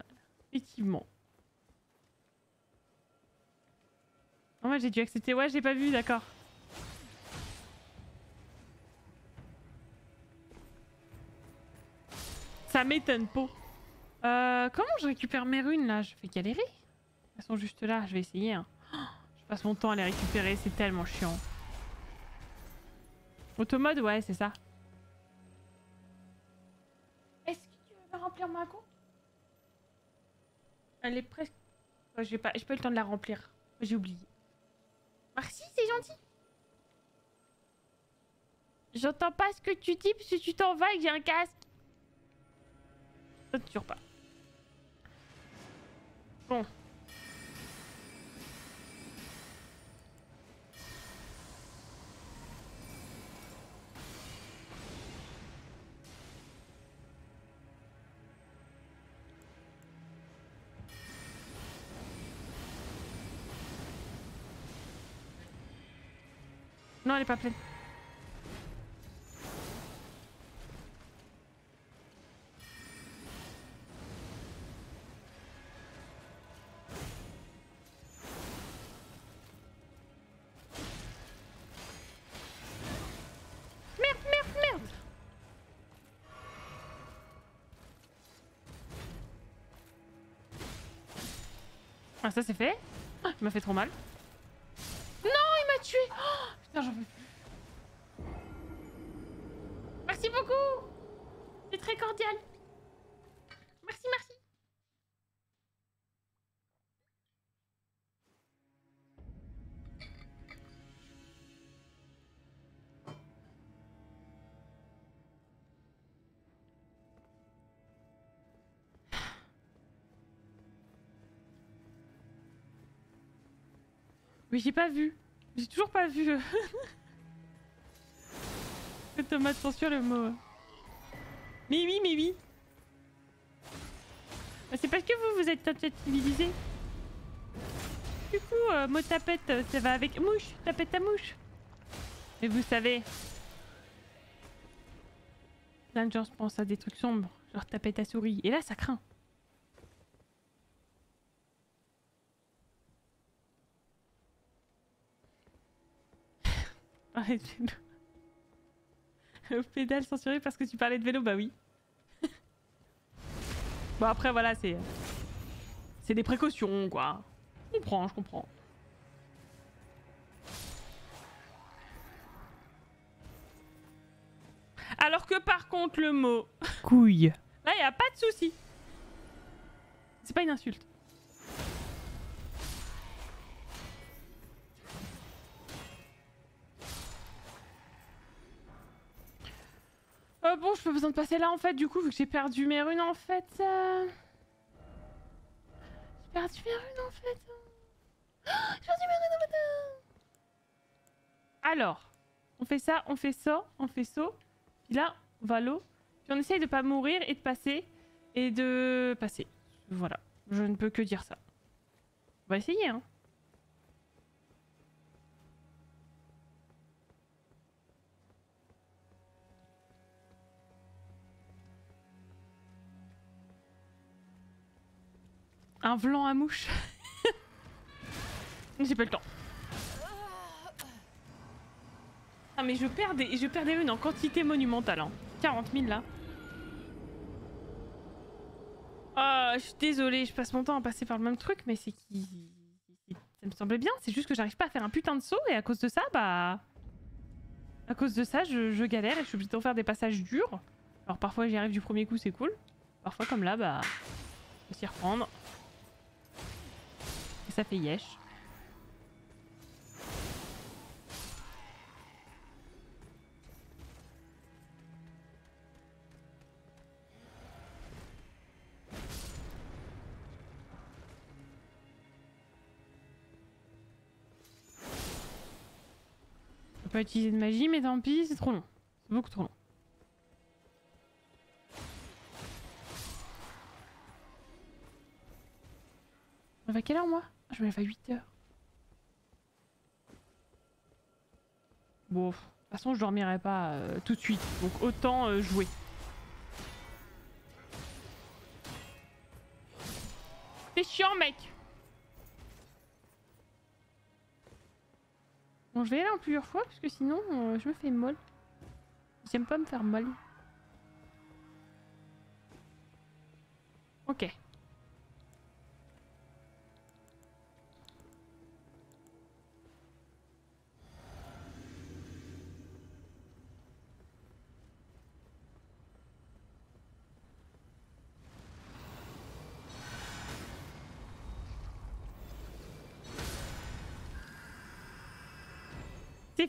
moi j'ai dû accepter. Ouais, j'ai pas vu, d'accord. Ça m'étonne pas. Comment je récupère mes runes, là? Je vais galérer. Elles sont juste là, je vais essayer. Hein. Oh, je passe mon temps à les récupérer, c'est tellement chiant. Automode, ouais, c'est ça. Est-ce que tu veux me remplir ma compte? Elle est presque... Oh, j'ai pas eu le temps de la remplir. J'ai oublié. Merci, c'est gentil. J'entends pas ce que tu dis parce que tu t'en vas et que j'ai un casque. Ça ne dure pas. Bon. Non, elle est pas pleine. Merde. Ah, ça c'est fait. Ah, il m'a fait trop mal. Non, il m'a tué. Oh, putain, j'en peux plus. Merci beaucoup! C'est très cordial! Merci! Mais j'ai pas vu! J'ai toujours pas vu! Thomas censure le mot. Mais oui. C'est parce que vous êtes insensibilisés. Du coup, mot tapette, ça va avec mouche, tapette à mouche. Mais vous savez, plein de gens pensent à des trucs sombres, genre tapette à souris. Et là, ça craint. Arrêtez-le. Pédale censurée parce que tu parlais de vélo, bah oui. Bon après voilà, c'est des précautions quoi. Je comprends, je comprends. Alors que par contre le mot... couille. Là y a pas de souci. C'est pas une insulte. Bon, je peux besoin de passer là en fait, du coup, vu que j'ai perdu mes runes en fait. J'ai perdu mes runes en fait. Oh, j'ai perdu mes runes en fait. Alors, on fait ça, on fait ça, on fait ça. Puis là, on va à l'eau. Puis on essaye de pas mourir et de passer. Et de passer. Voilà, je ne peux que dire ça. On va essayer, hein. Un vlan à mouche. J'ai pas le temps. Ah mais je perds des runes en quantité monumentale. Hein. 40 000 là. Je suis désolée, je passe mon temps à passer par le même truc, mais c'est qui... Ça me semblait bien, c'est juste que j'arrive pas à faire un putain de saut et à cause de ça, bah... À cause de ça, je galère et je suis obligée de faire des passages durs. Alors parfois j'y arrive du premier coup, c'est cool. Parfois comme là, bah... Je vais s'y reprendre. Et ça fait yesh. Pas utiliser de magie, mais tant pis, c'est trop long. C'est beaucoup trop long. On va à quelle heure, moi? Je me lève à 8h. Bon, de toute façon, je dormirai pas tout de suite, donc autant jouer. C'est chiant, mec! Bon, je vais y aller en plusieurs fois parce que sinon je me fais molle. J'aime pas me faire molle. Ok.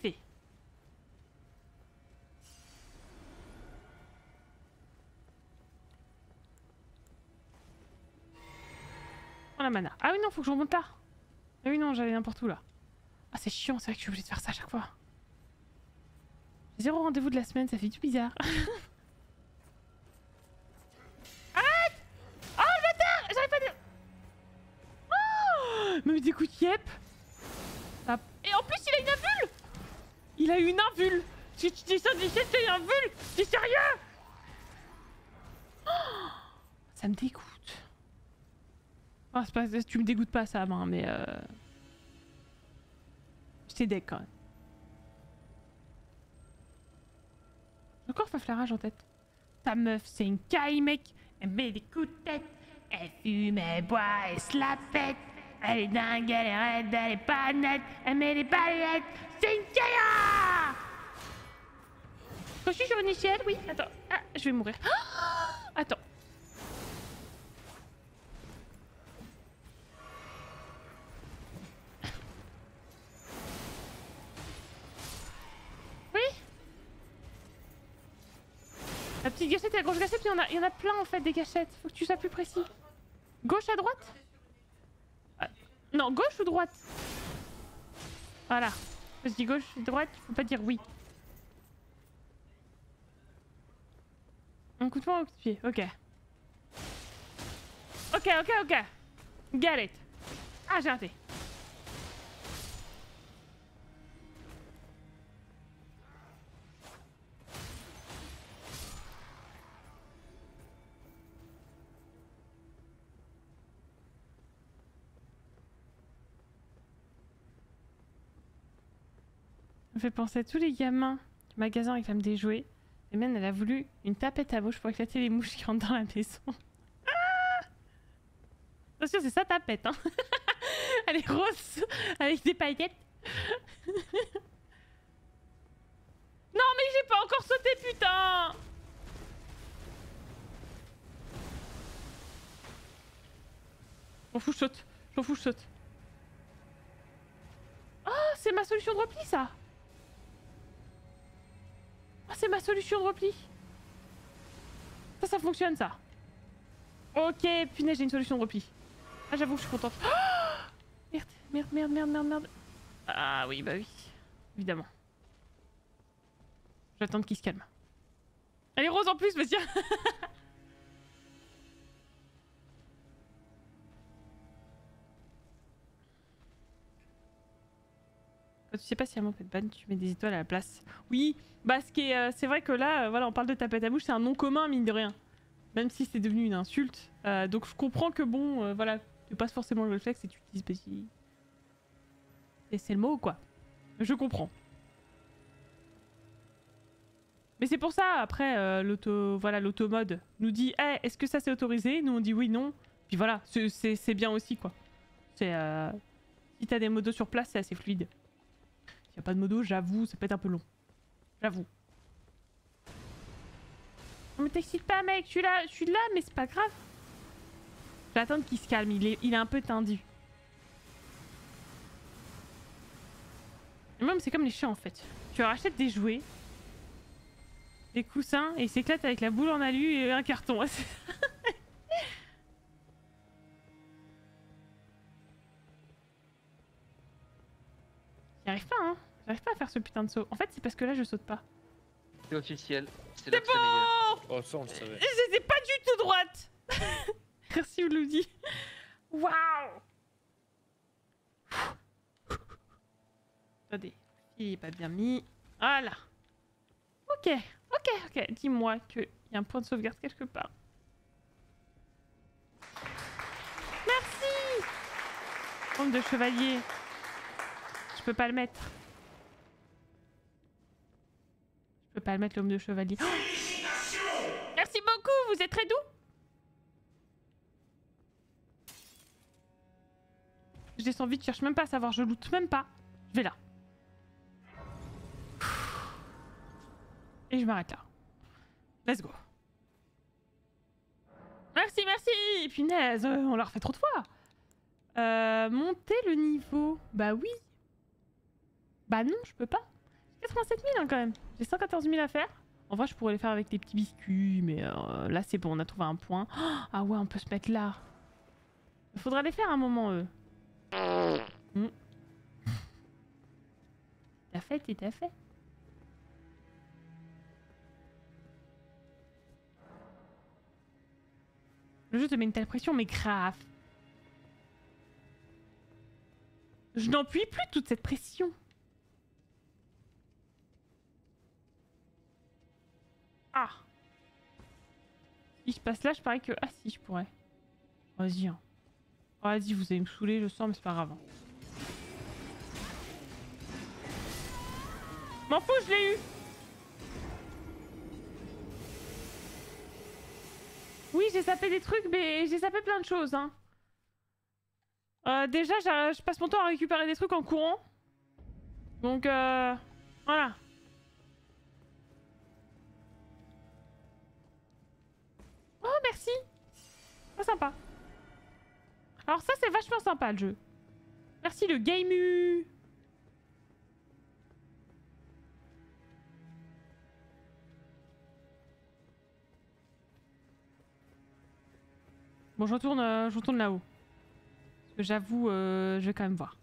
Fait. Oh la mana. Ah oui non, faut que je remonte là. Ah oui non, j'allais n'importe où là. Ah c'est chiant, c'est vrai que je suis obligée de faire ça à chaque fois. J'ai 0 rendez-vous de la semaine, ça fait du bizarre. Arrête! Oh le bâtard! J'arrive pas de... Oh! Mais des coups de yep! Et en plus il a une bulle! Il a eu une invulne. Si tu dis ça, dis ça, c'est une invulne. T'es sérieux? Oh, ça me dégoûte. Oh, c'est pas, tu me dégoûtes pas ça, main, mais... Je t'ai deck quand même. J'ai encore Faflarage en tête. Ta meuf, c'est une caille, mec. Elle met des coups de tête. Elle fume, elle boit, elle se la pète. Elle est dingue, elle est raide, elle est pas nette, elle met des palettes, c'est une Kaya! Quand je suis sur une échelle, oui, attends, ah, je vais mourir. Ah, attends. Oui? La petite gâchette et la grosse gâchette, il y en a plein en fait des gâchettes, faut que tu sois plus précis. Gauche à droite? Non, gauche ou droite? Voilà. Je dis gauche ou droite, il faut pas dire oui. Un coup de poing au pied, ok. Ok, ok, ok. Got it. Ah, j'ai raté. Fait penser à tous les gamins du magasin réclament des jouets. Emen, elle a voulu une tapette à bouche pour éclater les mouches qui rentrent dans la maison. Attention, c'est sa tapette, hein. Elle est rose avec des paillettes. Non, mais j'ai pas encore sauté, putain. J'en fous, je saute. J'en fous, je saute. Oh, c'est ma solution de repli, ça. Ah, c'est ma solution de repli. Ça, ça fonctionne, ça. Ok, punaise, j'ai une solution de repli. Ah, j'avoue que je suis contente. Oh, merde, merde, merde, merde, merde, merde. Ah oui, bah oui. Évidemment. J'attends qu'il se calme. Elle est rose en plus, monsieur. Tu sais pas si elle m'en fait de ban, tu mets des étoiles à la place. Oui, bah c'est vrai que là, voilà, on parle de tapette à bouche, c'est un nom commun, mine de rien. Même si c'est devenu une insulte. Donc je comprends que bon, voilà, tu passes forcément le réflexe et tu te dis... C'est le mot ou quoi? Je comprends. Mais c'est pour ça, après, l'automode nous dit hey, est-ce que ça c'est autorisé? Nous on dit oui, non. Puis voilà, c'est bien aussi quoi. C'est... Si t'as des modos sur place, c'est assez fluide. S'il n'y a pas de modo, j'avoue, ça peut être un peu long. J'avoue. Non mais t'excites pas mec, je suis là, mais c'est pas grave. Je vais attendre qu'il se calme, il est un peu tendu. Même c'est comme les chats en fait. Tu leur achètes des jouets, des coussins, et ils s'éclatent avec la boule en alu et un carton. J'arrive pas hein, j'arrive pas à faire ce putain de saut. En fait c'est parce que là je saute pas. C'est officiel, c'est bon. Oh ça on le savait. J'étais pas du tout droite. Merci Uludi. Waouh. Attendez, il est pas bien mis. Voilà. Ok, ok, ok. Dis-moi qu'il y a un point de sauvegarde quelque part. Merci. Bande de chevaliers. Je peux pas le mettre. Je peux pas le mettre, l'homme de chevalier. Félicitations. Merci beaucoup, vous êtes très doux. Je descends vite, je cherche même pas à savoir, je loot même pas. Je vais là. Et je m'arrête là. Let's go. Merci, merci. Punaise, on l'a refait trop de fois. Monter le niveau. Bah oui. Bah non, je peux pas. J'ai 87 000 hein, quand même. J'ai 114 000 à faire. En vrai, je pourrais les faire avec des petits biscuits, mais là c'est bon, on a trouvé un point. Oh, ah ouais, on peut se mettre là. Il faudra les faire un moment, eux. Mmh. T'as fait, t'as fait. Le jeu te met une telle pression, mais grave. Je n'en puis plus toute cette pression. Ah. Si je passe là, je parie que... Ah si, je pourrais. Vas-y. Hein. Vas-y, vous allez me saouler, je sens, mais c'est pas grave. Hein. M'en fous, je l'ai eu. Oui, j'ai zappé des trucs, mais j'ai zappé plein de choses. Hein. Déjà, je passe mon temps à récupérer des trucs en courant. Donc, voilà. Oh, merci. Oh, sympa. Alors ça, c'est vachement sympa, le jeu. Merci, le game. Bon, je retourne là-haut. Parce que j'avoue, je vais quand même voir.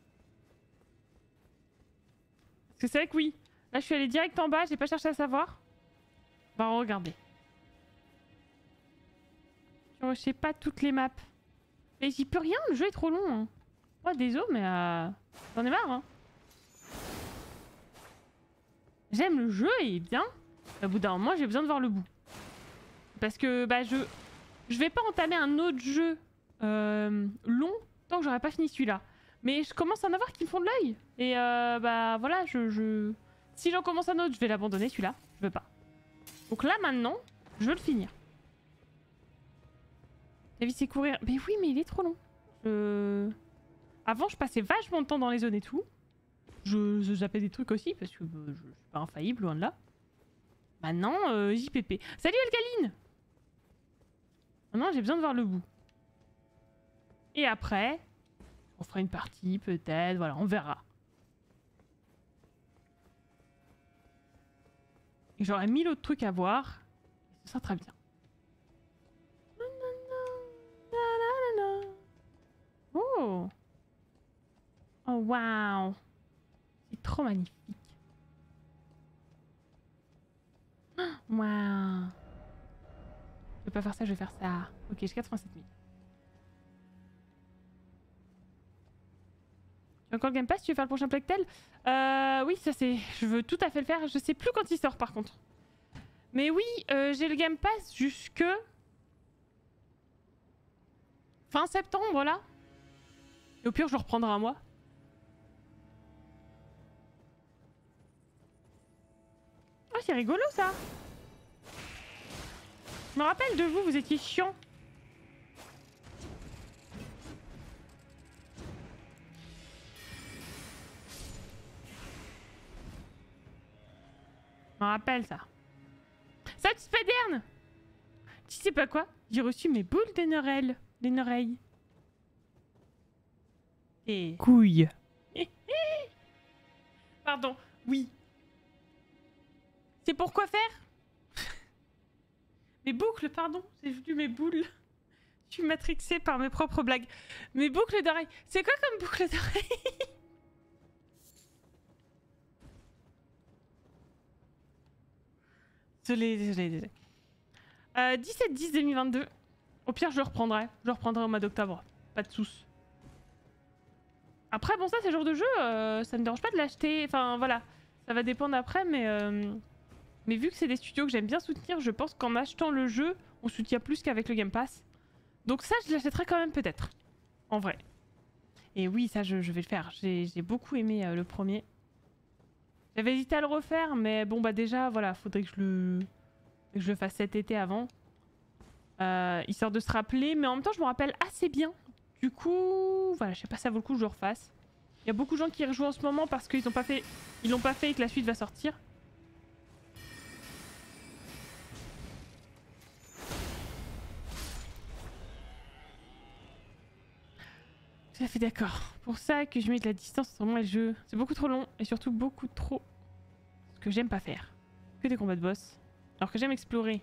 Parce que c'est vrai que oui. Là, je suis allée direct en bas, j'ai pas cherché à savoir. On va regarder. Je sais pas toutes les maps. Mais j'y peux rien, le jeu est trop long. Hein. Oh, désolé, mais j'en ai marre. Hein. J'aime le jeu, il est bien. Au bout d'un moment, j'ai besoin de voir le bout. Parce que, bah, je vais pas entamer un autre jeu long tant que j'aurai pas fini celui-là. Mais je commence à en avoir qui me font de l'œil. Et bah voilà, Si j'en commence un autre, je vais l'abandonner celui-là. Je veux pas. Donc là maintenant, je veux le finir. La vie c'est courir. Mais oui, mais il est trop long. Avant, je passais vachement de temps dans les zones et tout. Je zappais des trucs aussi parce que je suis pas infaillible, loin de là. Maintenant, JPP. Salut Algaline! Maintenant, j'ai besoin de voir le bout. Et après, on fera une partie peut-être, voilà, on verra. Et j'aurai 1000 autres trucs à voir. Et ce sera très bien. Oh! Oh waouh! C'est trop magnifique. Waouh! Je peux pas faire ça, je vais faire ça. Ok, j'ai 87 000. Tu as encore le Game Pass? Tu veux faire le prochain Plectel? Oui, ça c'est... Je veux tout à fait le faire. Je sais plus quand il sort par contre. Mais oui, j'ai le Game Pass jusque... fin septembre là. Et au pire, je le reprendrai à moi. Ah, oh, c'est rigolo ça! Je me rappelle de vous, vous étiez chiant. Je me rappelle ça. Ça, tu spaderne! Tu sais pas quoi? J'ai reçu mes boules des oreilles. Et... couilles. Pardon, oui. C'est pour quoi faire? Mes boucles, pardon, c'est venu mes boules. Je suis matrixée par mes propres blagues. Mes boucles d'oreilles. C'est quoi comme boucles d'oreilles? Désolé. 17-10-2022. Au pire, je le reprendrai. Je le reprendrai au mois d'octobre. Pas de soucis. Après, bon, ça, c'est genre de jeu, ça me dérange pas de l'acheter. Enfin, voilà. Ça va dépendre après, mais vu que c'est des studios que j'aime bien soutenir, je pense qu'en achetant le jeu, on soutient plus qu'avec le Game Pass. Donc ça, je l'achèterai quand même peut-être. En vrai. Et oui, ça, je vais le faire. J'ai beaucoup aimé le premier. J'avais hésité à le refaire, mais bon, bah déjà, voilà, faudrait que je le fasse cet été avant. Histoire de se rappeler, mais en même temps, je me rappelle assez bien. Du coup, voilà, je sais pas si ça vaut le coup que je le refasse. Il y a beaucoup de gens qui rejouent en ce moment parce qu'ils n'ont pas fait, ils l'ont pas fait et que la suite va sortir. Tout à fait d'accord. Pour ça que je mets de la distance entre moi et le jeu. C'est beaucoup trop long et surtout beaucoup trop ce que j'aime pas faire. Que des combats de boss. Alors que j'aime explorer.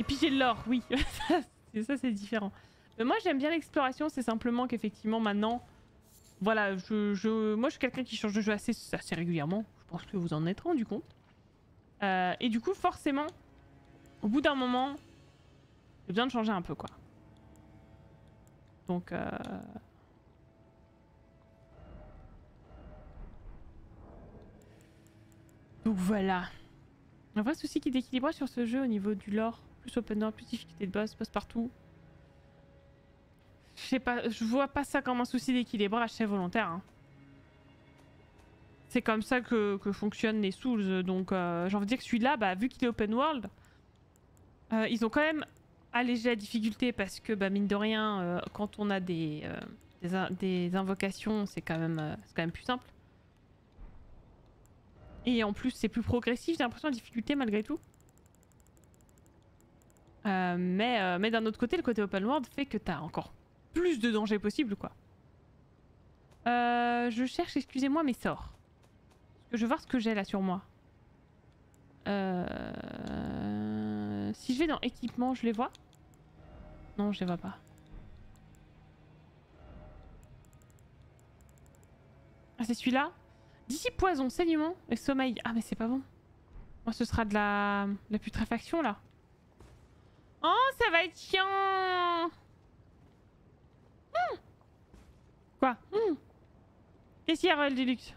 Et puis j'ai de l'or, oui. Ça c'est différent. Mais moi j'aime bien l'exploration, c'est simplement qu'effectivement maintenant, voilà, moi je suis quelqu'un qui change de jeu assez régulièrement, je pense que vous en êtes rendu compte. Et du coup forcément, au bout d'un moment, j'ai besoin de changer un peu quoi. Donc donc voilà. Un vrai souci qui déséquilibre sur ce jeu au niveau du lore, plus open world, plus difficulté de boss partout. Je sais pas, je vois pas ça comme un souci d'équilibrage, c'est volontaire. Hein. C'est comme ça que fonctionnent les Souls, donc j'ai envie de dire que celui-là, bah, vu qu'il est open world, ils ont quand même allégé la difficulté parce que, bah, mine de rien, quand on a des invocations, c'est quand même plus simple. Et en plus, c'est plus progressif, j'ai l'impression, la difficulté malgré tout. Mais d'un autre côté, le côté open world fait que t'as encore plus de dangers possibles quoi. Je cherche, excusez-moi, mes sorts. Parce que je veux voir ce que j'ai là sur moi. Si je vais dans équipement, je les vois? Non, je les vois pas. Ah, c'est celui-là? D'ici poison, saignement et sommeil. Ah mais c'est pas bon. Moi ce sera de la putréfaction là. Oh, ça va être chiant! Mmh. Quoi? Mmh. Caissière Deluxe.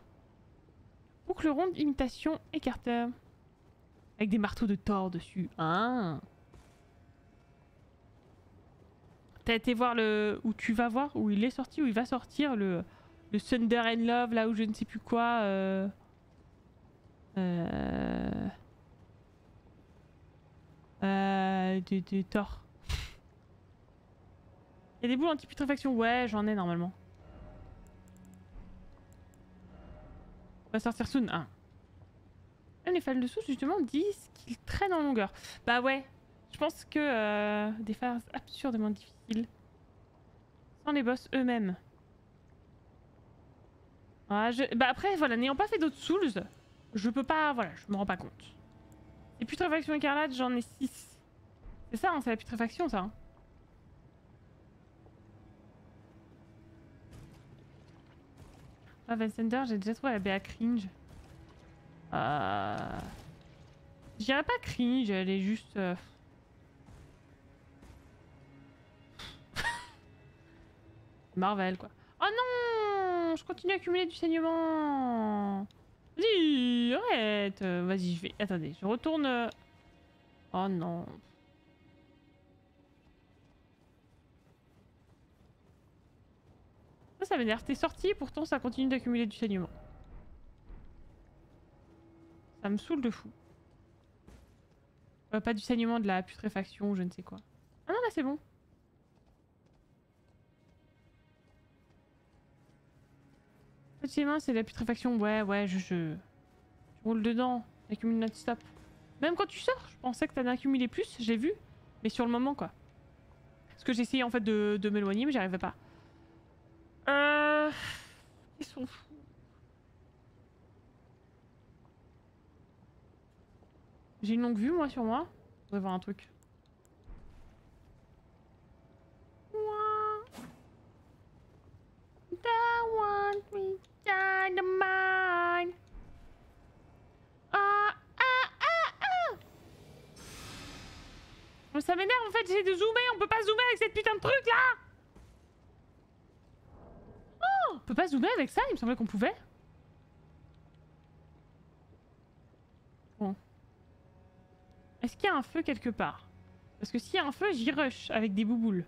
Boucle ronde, imitation, écarteur. Avec des marteaux de Thor dessus. Hein? T'as été voir le... où tu vas voir, où il est sorti, où il va sortir, le Thunder and Love, là où je ne sais plus quoi. du tort. Il y a des boules anti-putréfaction. Ouais, j'en ai normalement. On va sortir soon. Hein. Même les fans de source justement disent qu'ils traînent en longueur. Bah ouais. Je pense que des phases absurdement difficiles. Sans les boss eux-mêmes. Ah, bah après, voilà, n'ayant pas fait d'autres Souls, je peux pas... Voilà, je me rends pas compte. Les putréfactions écarlates, j'en ai 6. C'est ça, hein, c'est la putréfaction, ça. Hein. Ah, Vincenter, j'ai déjà trouvé la BA cringe. Je dirais pas cringe, elle est juste... Marvel, quoi. Oh non, je continue à accumuler du saignement. Vas-y, arrête. Vas-y, je vais... Attendez, je retourne... Oh non. Ça m'énerve. T'es sorti, pourtant ça continue d'accumuler du saignement. Ça me saoule de fou. Pas du saignement, de la putréfaction ou je ne sais quoi. Ah non, là c'est bon. Petit main, c'est la putréfaction. Ouais, ouais, je roule dedans. J'accumule non-stop. Même quand tu sors, je pensais que t'en accumulais plus, j'ai vu. Mais sur le moment, quoi. Parce que j'ai essayé en fait de m'éloigner, mais j'y arrivais pas. Ils sont fous. J'ai une longue vue, moi, sur moi. Je voudrais voir un truc. Ça m'énerve en fait, j'ai de zoomer, on peut pas zoomer avec cette putain de truc là. Oh, on peut pas zoomer avec ça, il me semblait qu'on pouvait. Bon. Est-ce qu'il y a un feu quelque part? Parce que s'il y a un feu, j'y rush avec des bouboules.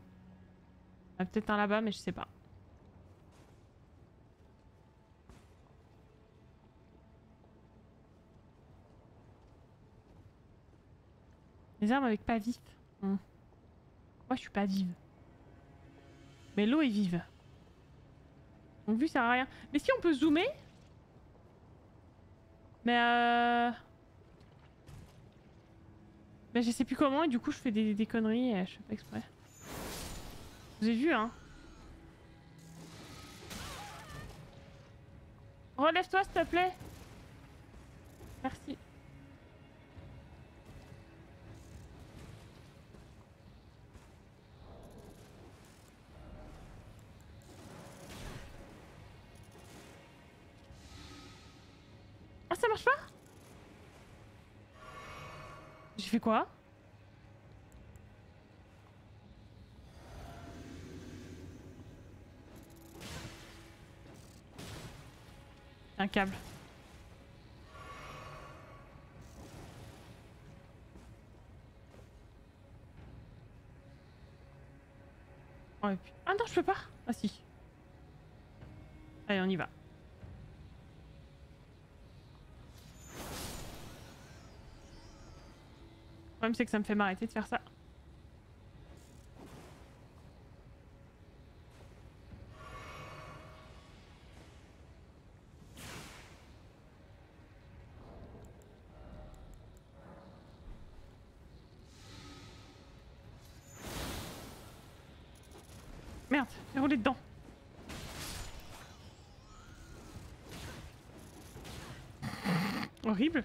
Il y a peut-être un là-bas, mais je sais pas. Les armes avec pas vif. Moi je suis pas vive. Mais l'eau est vive. Donc vu ça sert à rien. Mais si on peut zoomer. Mais mais je sais plus comment et du coup je fais des conneries et je fais pas exprès. Vous avez vu hein. Relève-toi s'il te plaît. Merci. Ça marche pas? J'ai fait quoi? Un câble. Oh, et puis... Ah non, je peux pas. Ah si. Allez, on y va. Le problème c'est que ça me fait m'arrêter de faire ça. Merde, j'ai roulé dedans. Horrible.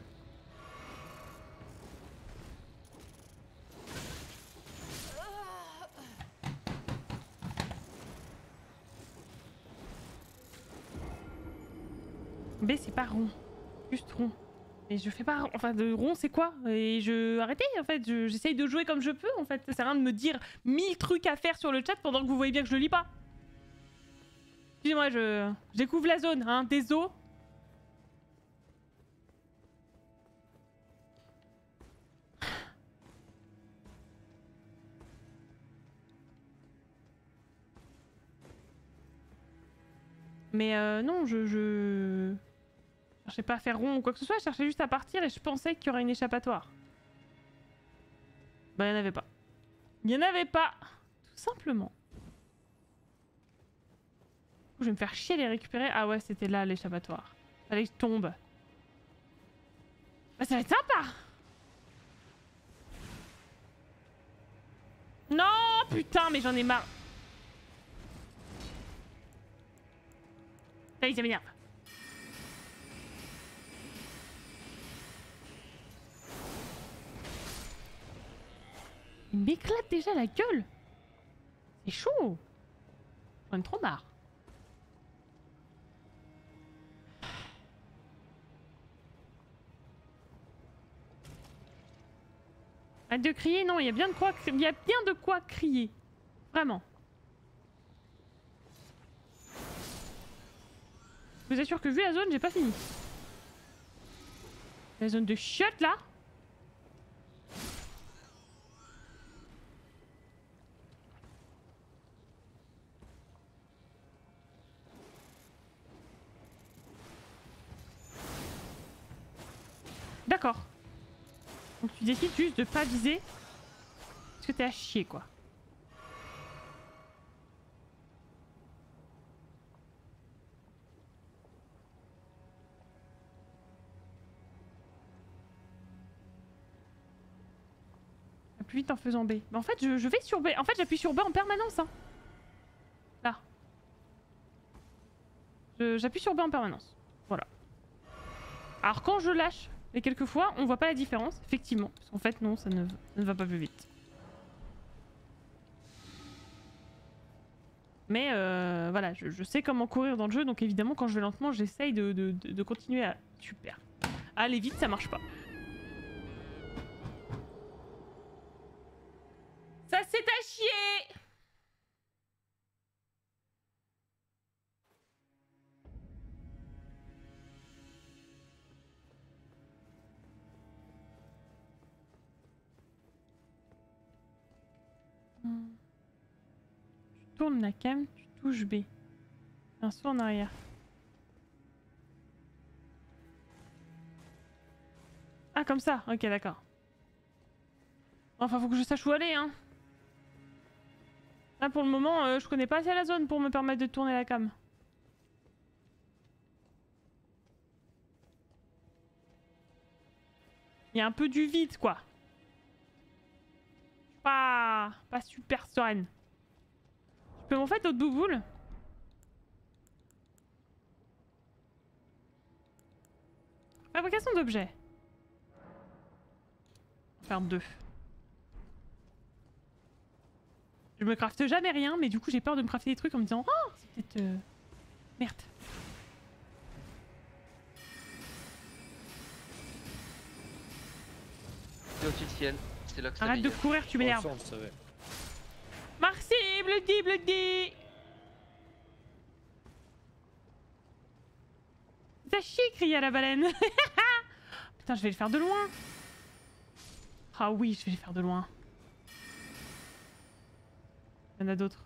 C'est pas rond, juste rond. Mais je fais pas rond. Enfin, de rond, c'est quoi? Et je. Arrêtez, en fait. J'essaye de jouer comme je peux, en fait. Ça sert à rien de me dire 1000 trucs à faire sur le chat pendant que vous voyez bien que je le lis pas. Excusez-moi, je découvre la zone, hein. Désolé. Mais non, je cherchais pas à faire rond ou quoi que ce soit, je cherchais juste à partir et je pensais qu'il y aurait une échappatoire. Bah, il n'y en avait pas. Il n'y en avait pas. Tout simplement. Je vais me faire chier les récupérer. Ah ouais, c'était là l'échappatoire. Fallait que je tombe. Bah, ça va être sympa. Non, putain, mais j'en ai marre. Allez, ça m'énerve. Il m'éclate déjà la gueule. C'est chaud. J'en ai trop marre. De crier, non, il y a bien de quoi, il y a bien de quoi crier. Vraiment. Je vous assure que vu la zone, j'ai pas fini. La zone de chiottes là. D'accord. Donc tu décides juste de pas viser parce que t'es à chier quoi. Appuie vite en faisant B. Mais en fait je vais sur B. En fait j'appuie sur B en permanence hein. Là. J'appuie sur B en permanence. Voilà. Alors quand je lâche... Mais quelquefois, on voit pas la différence, effectivement. Parce qu'en fait, non, ça ne va pas plus vite. Mais voilà, je sais comment courir dans le jeu, donc évidemment, quand je vais lentement, j'essaye de continuer à... Super. Aller vite, ça marche pas. Ça, c'est à chier! Tu tournes la cam, tu touches B. Un saut en arrière. Ah, comme ça. Ok, d'accord. Enfin, faut que je sache où aller, hein. Là, pour le moment, je connais pas assez la zone pour me permettre de tourner la cam. Il y a un peu du vide, quoi. Pas super sereine. Je peux m'en faire d'autres bouboules? Fabrication d'objets. Faire deux. Je me crafte jamais rien, mais du coup j'ai peur de me crafter des trucs en me disant oh, c'est peut-être... Merde. C'est au-dessus du ciel, c'est là que ça m'énerve. Arrête de courir, tu m'énerves. Merci, Bloody, Bloody. Ça chie, cria la baleine. Putain, je vais le faire de loin. Ah oui, je vais le faire de loin. Il y en a d'autres.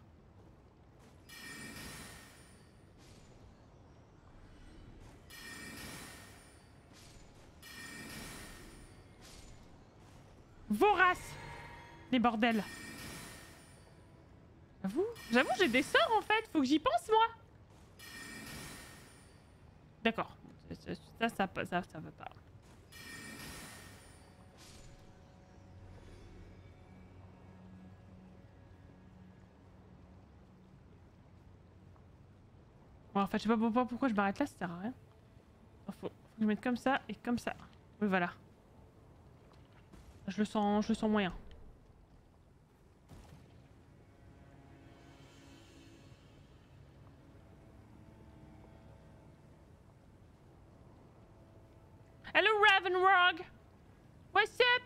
Vorace. Les bordels. J'avoue, j'ai des sorts en fait, faut que j'y pense moi. D'accord, ça va pas. Bon, en fait, je sais pas pourquoi je m'arrête là, ça sert à rien. Faut que je mette comme ça et comme ça. Oui, voilà. Je le sens moyen. Hello Ravenrog! What's up?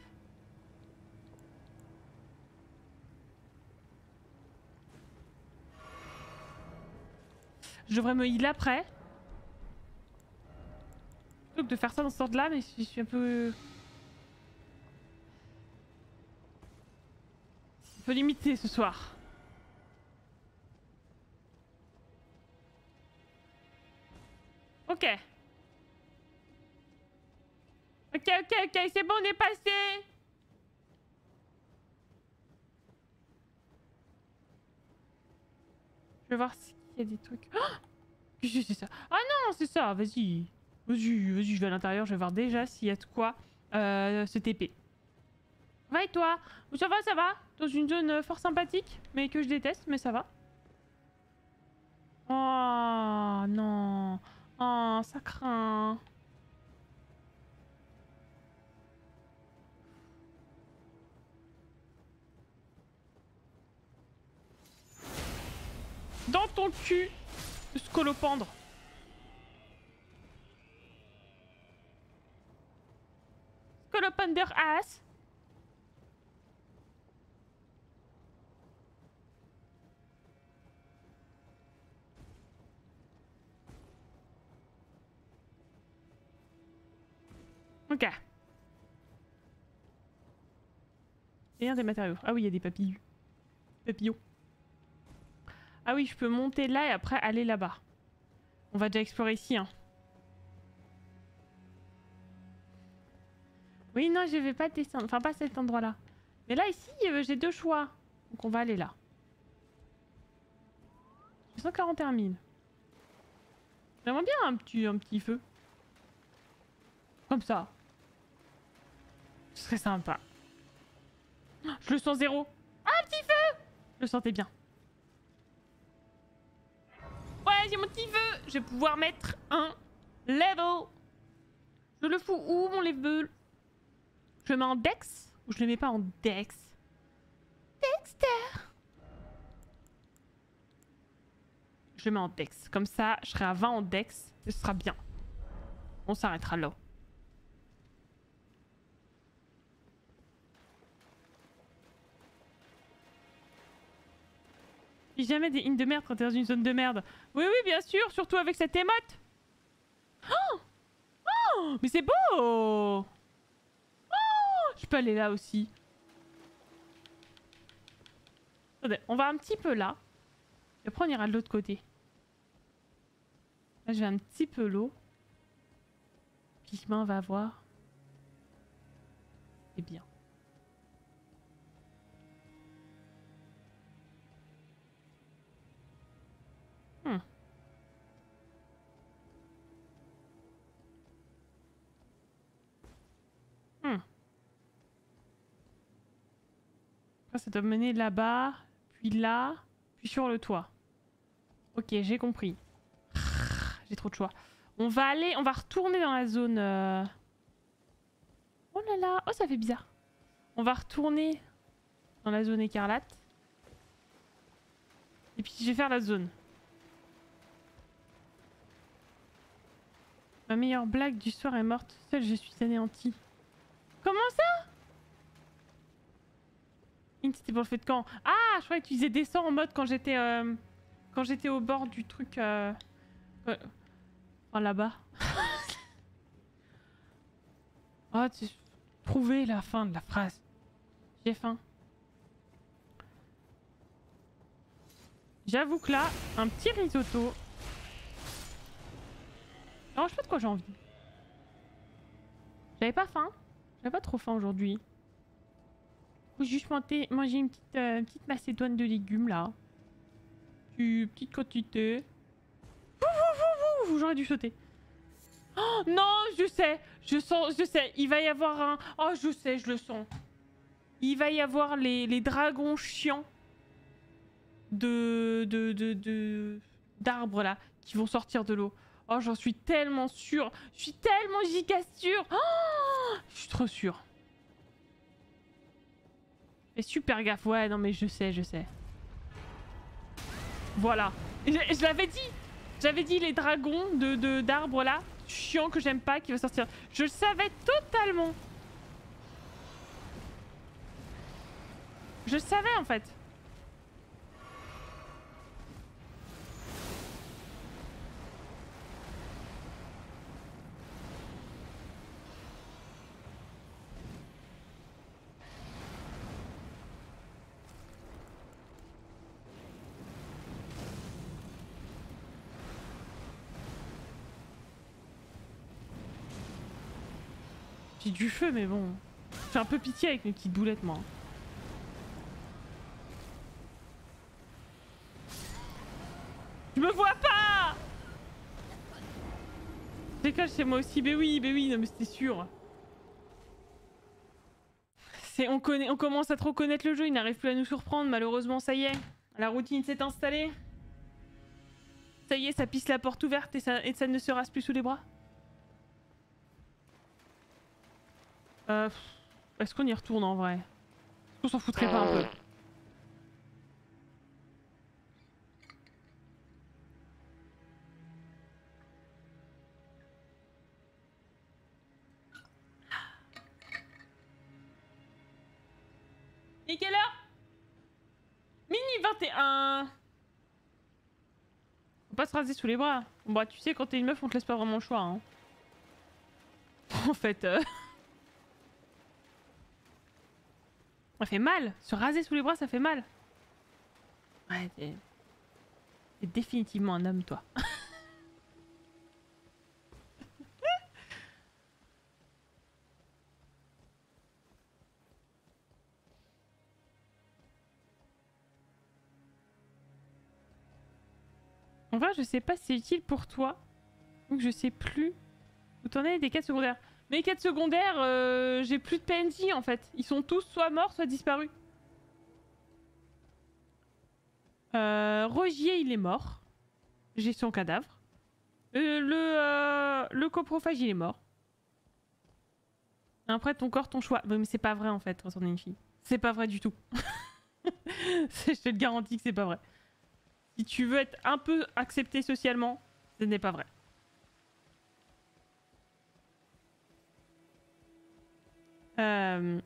Je devrais me heal après. Plutôt que de faire ça dans ce sort de là, mais je suis un peu... Un peu limité ce soir. Ok. Ok, c'est bon, on est passé. Je vais voir s'il y a des trucs. Oh, qu'est-ce que c'est ça? Ah non, c'est ça. Vas-y. Vas-y, je vais à l'intérieur. Je vais voir déjà s'il y a de quoi se TP. Va et toi? Ça va, ça va. Dans une zone fort sympathique, mais que je déteste, mais ça va. Oh non. Oh, ça craint. Dans ton cul, scolopendre. Scolopender ass. Ok. Et un des matériaux. Ah oui, il y a des papillons. Papillons. Ah oui, je peux monter là et après aller là-bas. On va déjà explorer ici, hein. Oui, non, je vais pas descendre. Enfin, pas cet endroit-là. Mais là, ici, j'ai deux choix. Donc on va aller là. 141 000. J'aimerais bien un petit feu. Comme ça. Ce serait sympa. Je le sens zéro. Ah, un petit feu! Je le sentais bien. Ouais, j'ai mon petit feu. Je vais pouvoir mettre un level. Je le fous où, mon level? Je le mets en dex ou je le mets pas en dex? Dexter! Je le mets en dex. Comme ça, je serai à 20 en dex. Ce sera bien. On s'arrêtera là. Jamais des lignes de merde quand t'es dans une zone de merde. Oui, oui, bien sûr, surtout avec cette émote. Oh, oh, mais c'est beau. Oh, je peux aller là aussi. Attendez, on va un petit peu là. Et après, on ira de l'autre côté. Là, je vais un petit peu l'eau. Pigment va voir. C'est bien. Ça doit mener là-bas, puis là, puis sur le toit. Ok, j'ai compris. J'ai trop de choix. On va aller, on va retourner dans la zone... Oh là là, oh ça fait bizarre. On va retourner dans la zone écarlate. Et puis je vais faire la zone. Ma meilleure blague du soir est morte. Seule, je suis anéantie. Comment ça? C'était pour le fait de quand? Ah, je croyais que tu disais descend en mode quand j'étais au bord du truc enfin, là-bas. Oh, tu trouvais la fin de la phrase. J'ai faim. J'avoue que là, un petit risotto. Non, je sais pas de quoi j'ai envie. J'avais pas faim. J'avais pas trop faim aujourd'hui. Faut juste manger une petite macédoine de légumes là. Une petite quantité. J'aurais dû sauter. Oh non, je sais. Je sens, je sais. Il va y avoir un... Oh, je sais, je le sens. Il va y avoir les dragons chiants d'arbres là qui vont sortir de l'eau. Oh, j'en suis tellement sûre. Je suis tellement giga sûre. Oh, je suis trop sûre. Fais super gaffe, ouais, non mais je sais, je sais. Voilà. Je l'avais dit. J'avais dit les dragons d'arbres là, chiant que j'aime pas, qui va sortir. Je le savais totalement. Je le savais en fait. Du feu, mais bon, j'ai un peu pitié avec mes petites boulettes, moi. Je me vois pas. Décolle, c'est moi aussi. Ben oui, non mais c'était sûr. On commence à trop connaître le jeu, il n'arrive plus à nous surprendre, malheureusement, ça y est. La routine s'est installée. Ça y est, ça pisse la porte ouverte et ça ne se rase plus sous les bras. Est-ce qu'on y retourne en vrai? Est-ce qu'on s'en foutrait pas un peu? Et quelle heure? Mini 21. Faut pas se raser sous les bras. Bon, bah, tu sais, quand t'es une meuf, on te laisse pas vraiment le choix. Hein. En fait, ça fait mal. Se raser sous les bras, ça fait mal. Ouais, t'es définitivement un homme, toi. Enfin, je sais pas si c'est utile pour toi. Donc je sais plus où t'en es des quêtes secondaires. Mes quêtes secondaires, j'ai plus de PNJ en fait. Ils sont tous soit morts, soit disparus. Rogier, il est mort. J'ai son cadavre. Le coprophage, il est mort. Après, ton corps, ton choix. Mais c'est pas vrai en fait, quand on est une fille. C'est pas vrai du tout. Je te le garantis que c'est pas vrai. Si tu veux être un peu accepté socialement, ce n'est pas vrai.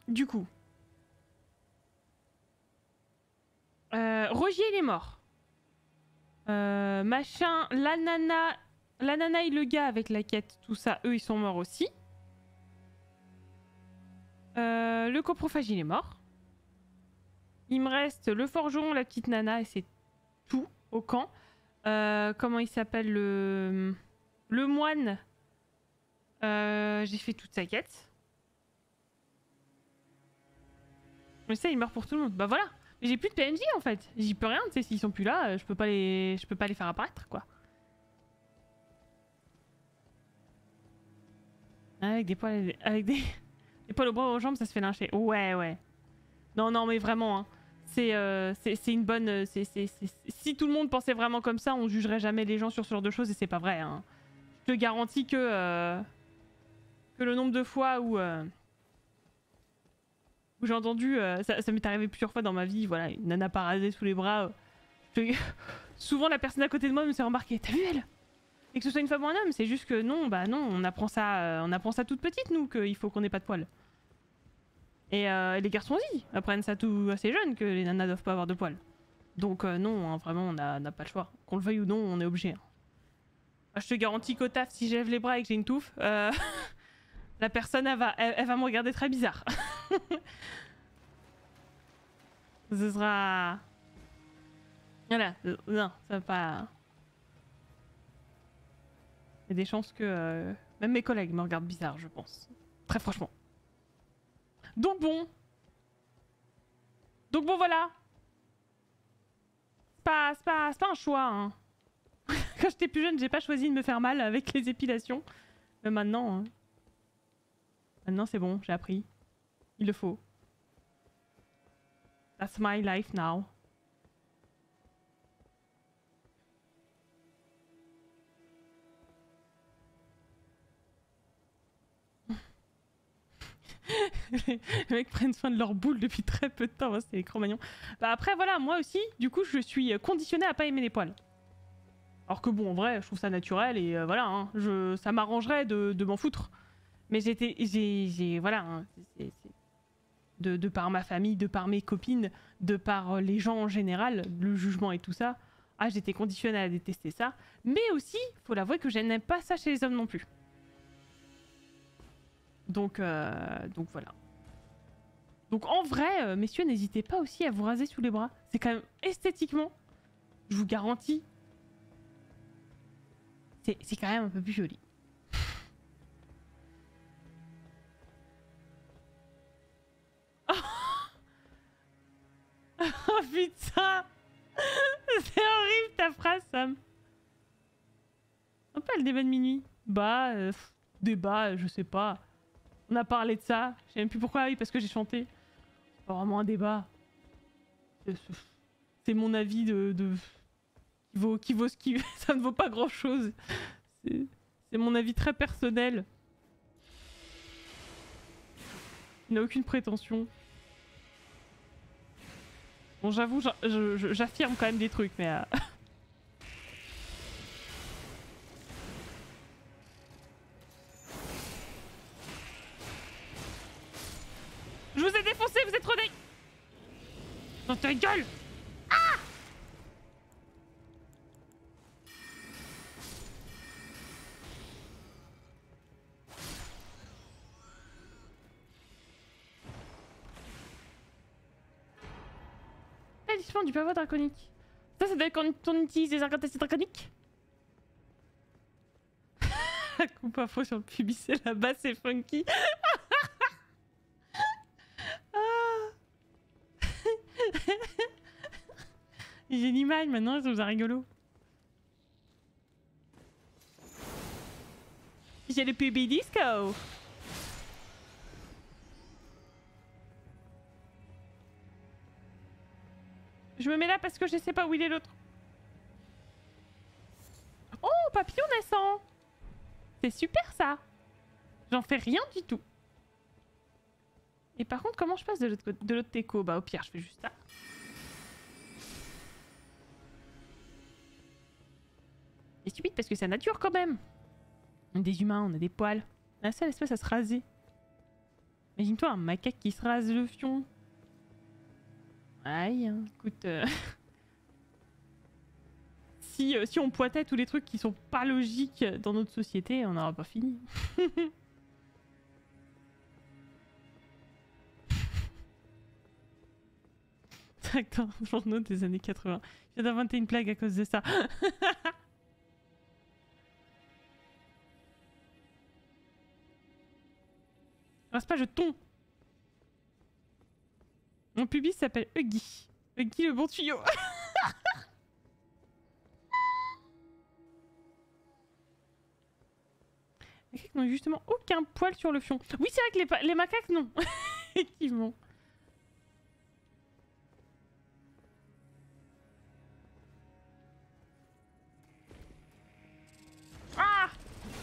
Du coup... Roger, il est mort. Machin, la nana et le gars avec la quête, tout ça, eux, ils sont morts aussi. Le coprophage, il est mort. Il me reste le forgeron, la petite nana, et c'est tout. Au camp. Comment il s'appelle le moine. J'ai fait toute sa quête. Mais ça, il meurt pour tout le monde. Bah voilà. Mais j'ai plus de PNJ en fait. J'y peux rien. Tu sais, s'ils sont plus là, je peux pas les faire apparaître quoi. Avec des poils, des poils au bras aux jambes, ça se fait lyncher. Ouais, ouais. Non, non, mais vraiment. Hein. C'est une bonne... Si tout le monde pensait vraiment comme ça, on jugerait jamais les gens sur ce genre de choses et c'est pas vrai. Hein. Je te garantis que le nombre de fois où j'ai entendu... ça m'est arrivé plusieurs fois dans ma vie, voilà, une nana pas rasée sous les bras. Souvent la personne à côté de moi me s'est remarquée, t'as vu elle? Et que ce soit une femme ou un homme, c'est juste que non, bah non, on apprend ça toute petite nous, qu'il faut qu'on ait pas de poils. Et les garçons aussi apprennent ça tout assez jeune que les nanas doivent pas avoir de poils. Donc non, hein, vraiment, on n'a pas le choix. Qu'on le veuille ou non, on est obligé. Hein. Bah, je te garantis qu'au taf, si je lève les bras et que j'ai une touffe, la personne, elle va me regarder très bizarre. Ce sera... Voilà, non, ça va pas... Il y a des chances que... Même mes collègues me regardent bizarre, je pense. Très franchement. Donc bon. Donc bon, voilà. C'est pas un choix. Hein. Quand j'étais plus jeune, j'ai pas choisi de me faire mal avec les épilations. Mais maintenant... Hein. Maintenant, c'est bon, j'ai appris. Il le faut. That's my life now. Les mecs prennent soin de leur boule depuis très peu de temps, hein, c'est les Cro-Magnons. Bah après voilà, moi aussi, du coup je suis conditionnée à pas aimer les poils. Alors que bon, en vrai, je trouve ça naturel et voilà, hein, ça m'arrangerait de m'en foutre. Mais voilà, hein, de par ma famille, de par mes copines, de par les gens en général, le jugement et tout ça, ah j'étais conditionnée à détester ça. Mais aussi, faut l'avouer que je n'aime pas ça chez les hommes non plus. Donc voilà. Donc en vrai, messieurs, n'hésitez pas aussi à vous raser sous les bras. C'est quand même esthétiquement, je vous garantis, c'est quand même un peu plus joli. Oh, oh putain, c'est horrible ta phrase, Sam. pourquoi le débat de minuit? Bah, débat, je sais pas. On a parlé de ça. Je sais même plus pourquoi, oui, parce que j'ai chanté. C'est pas vraiment un débat. C'est mon avis de... Qui vaut ce qui... Ça ne vaut pas grand chose. C'est mon avis très personnel. Il n'a aucune prétention. Bon, j'avoue, j'affirme quand même des trucs, mais... Je vous ai défoncé, vous êtes trop dé... Dans ta gueule! Ah! Talisman du pavot draconique. Ça doit être quand on utilise des incantations draconiques? Coupe info sur le pubicé là-bas, c'est funky. J'ai l'image maintenant, je trouve ça rigolo. J'ai le PB Disco! Je me mets là parce que je sais pas où il est l'autre. Oh, papillon naissant! C'est super ça! J'en fais rien du tout. Et par contre, comment je passe de l'autre déco? Bah, au pire, je fais juste ça. C'est stupide parce que c'est la nature quand même. On est des humains, on a des poils. On a la seule espèce à se raser. Imagine-toi un macaque qui se rase le fion. Aïe, hein, écoute... Si on pointait tous les trucs qui sont pas logiques dans notre société, on n'aura pas fini. Tracteur journaux des années 80. J'ai inventé une plague à cause de ça. Reste pas, je tombe. Mon pubis s'appelle Huggy. Huggy le bon tuyau. Les macaques n'ont justement aucun poil sur le fion. Oui, c'est vrai que les macaques, non. Effectivement. Ah!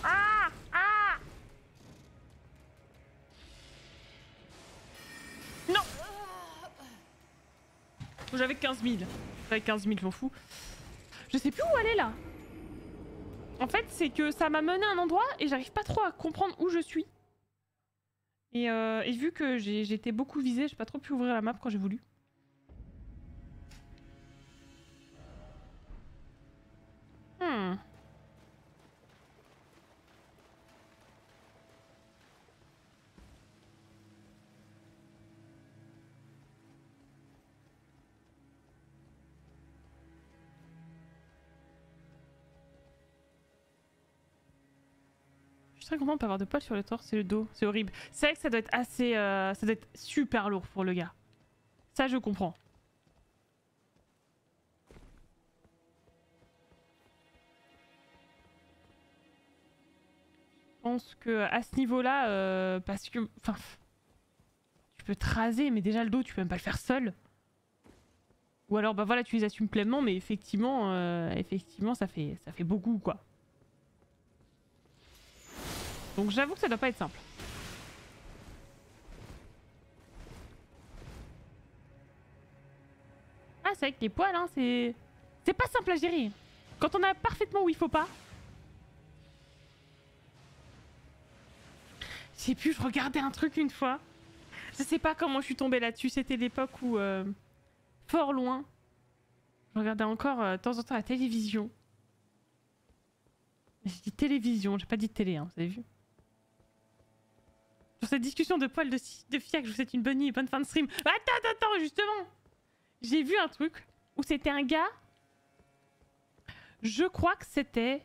Ah! Ah! Non! J'avais 15 000. J'avais 15 000, je m'en fous. Je sais plus où aller là. En fait, c'est que ça m'a mené à un endroit et j'arrive pas trop à comprendre où je suis. Et vu que j'étais beaucoup visée, j'ai pas trop pu ouvrir la map quand j'ai voulu. Très content de pas avoir de poils sur le torse et le dos, c'est horrible. C'est vrai que ça doit être assez... ça doit être super lourd pour le gars. Ça je comprends. Je pense que à ce niveau-là, parce que... Enfin... Tu peux te raser, mais déjà le dos tu peux même pas le faire seul. Ou alors bah voilà, tu les assumes pleinement, mais effectivement, ça fait beaucoup quoi. Donc j'avoue que ça doit pas être simple. Ah c'est avec les poils hein, c'est pas simple à gérer. Quand on a parfaitement où il faut pas. Je sais plus, je regardais un truc une fois. Je sais pas comment je suis tombée là-dessus, c'était l'époque où... fort loin. Je regardais encore de temps en temps la télévision. J'ai dit télévision, j'ai pas dit télé hein, vous avez vu. Sur cette discussion de poils de fiac, je vous souhaite une bonne nuit et bonne fin de stream. Attends, justement, j'ai vu un truc où c'était un gars... Je crois que c'était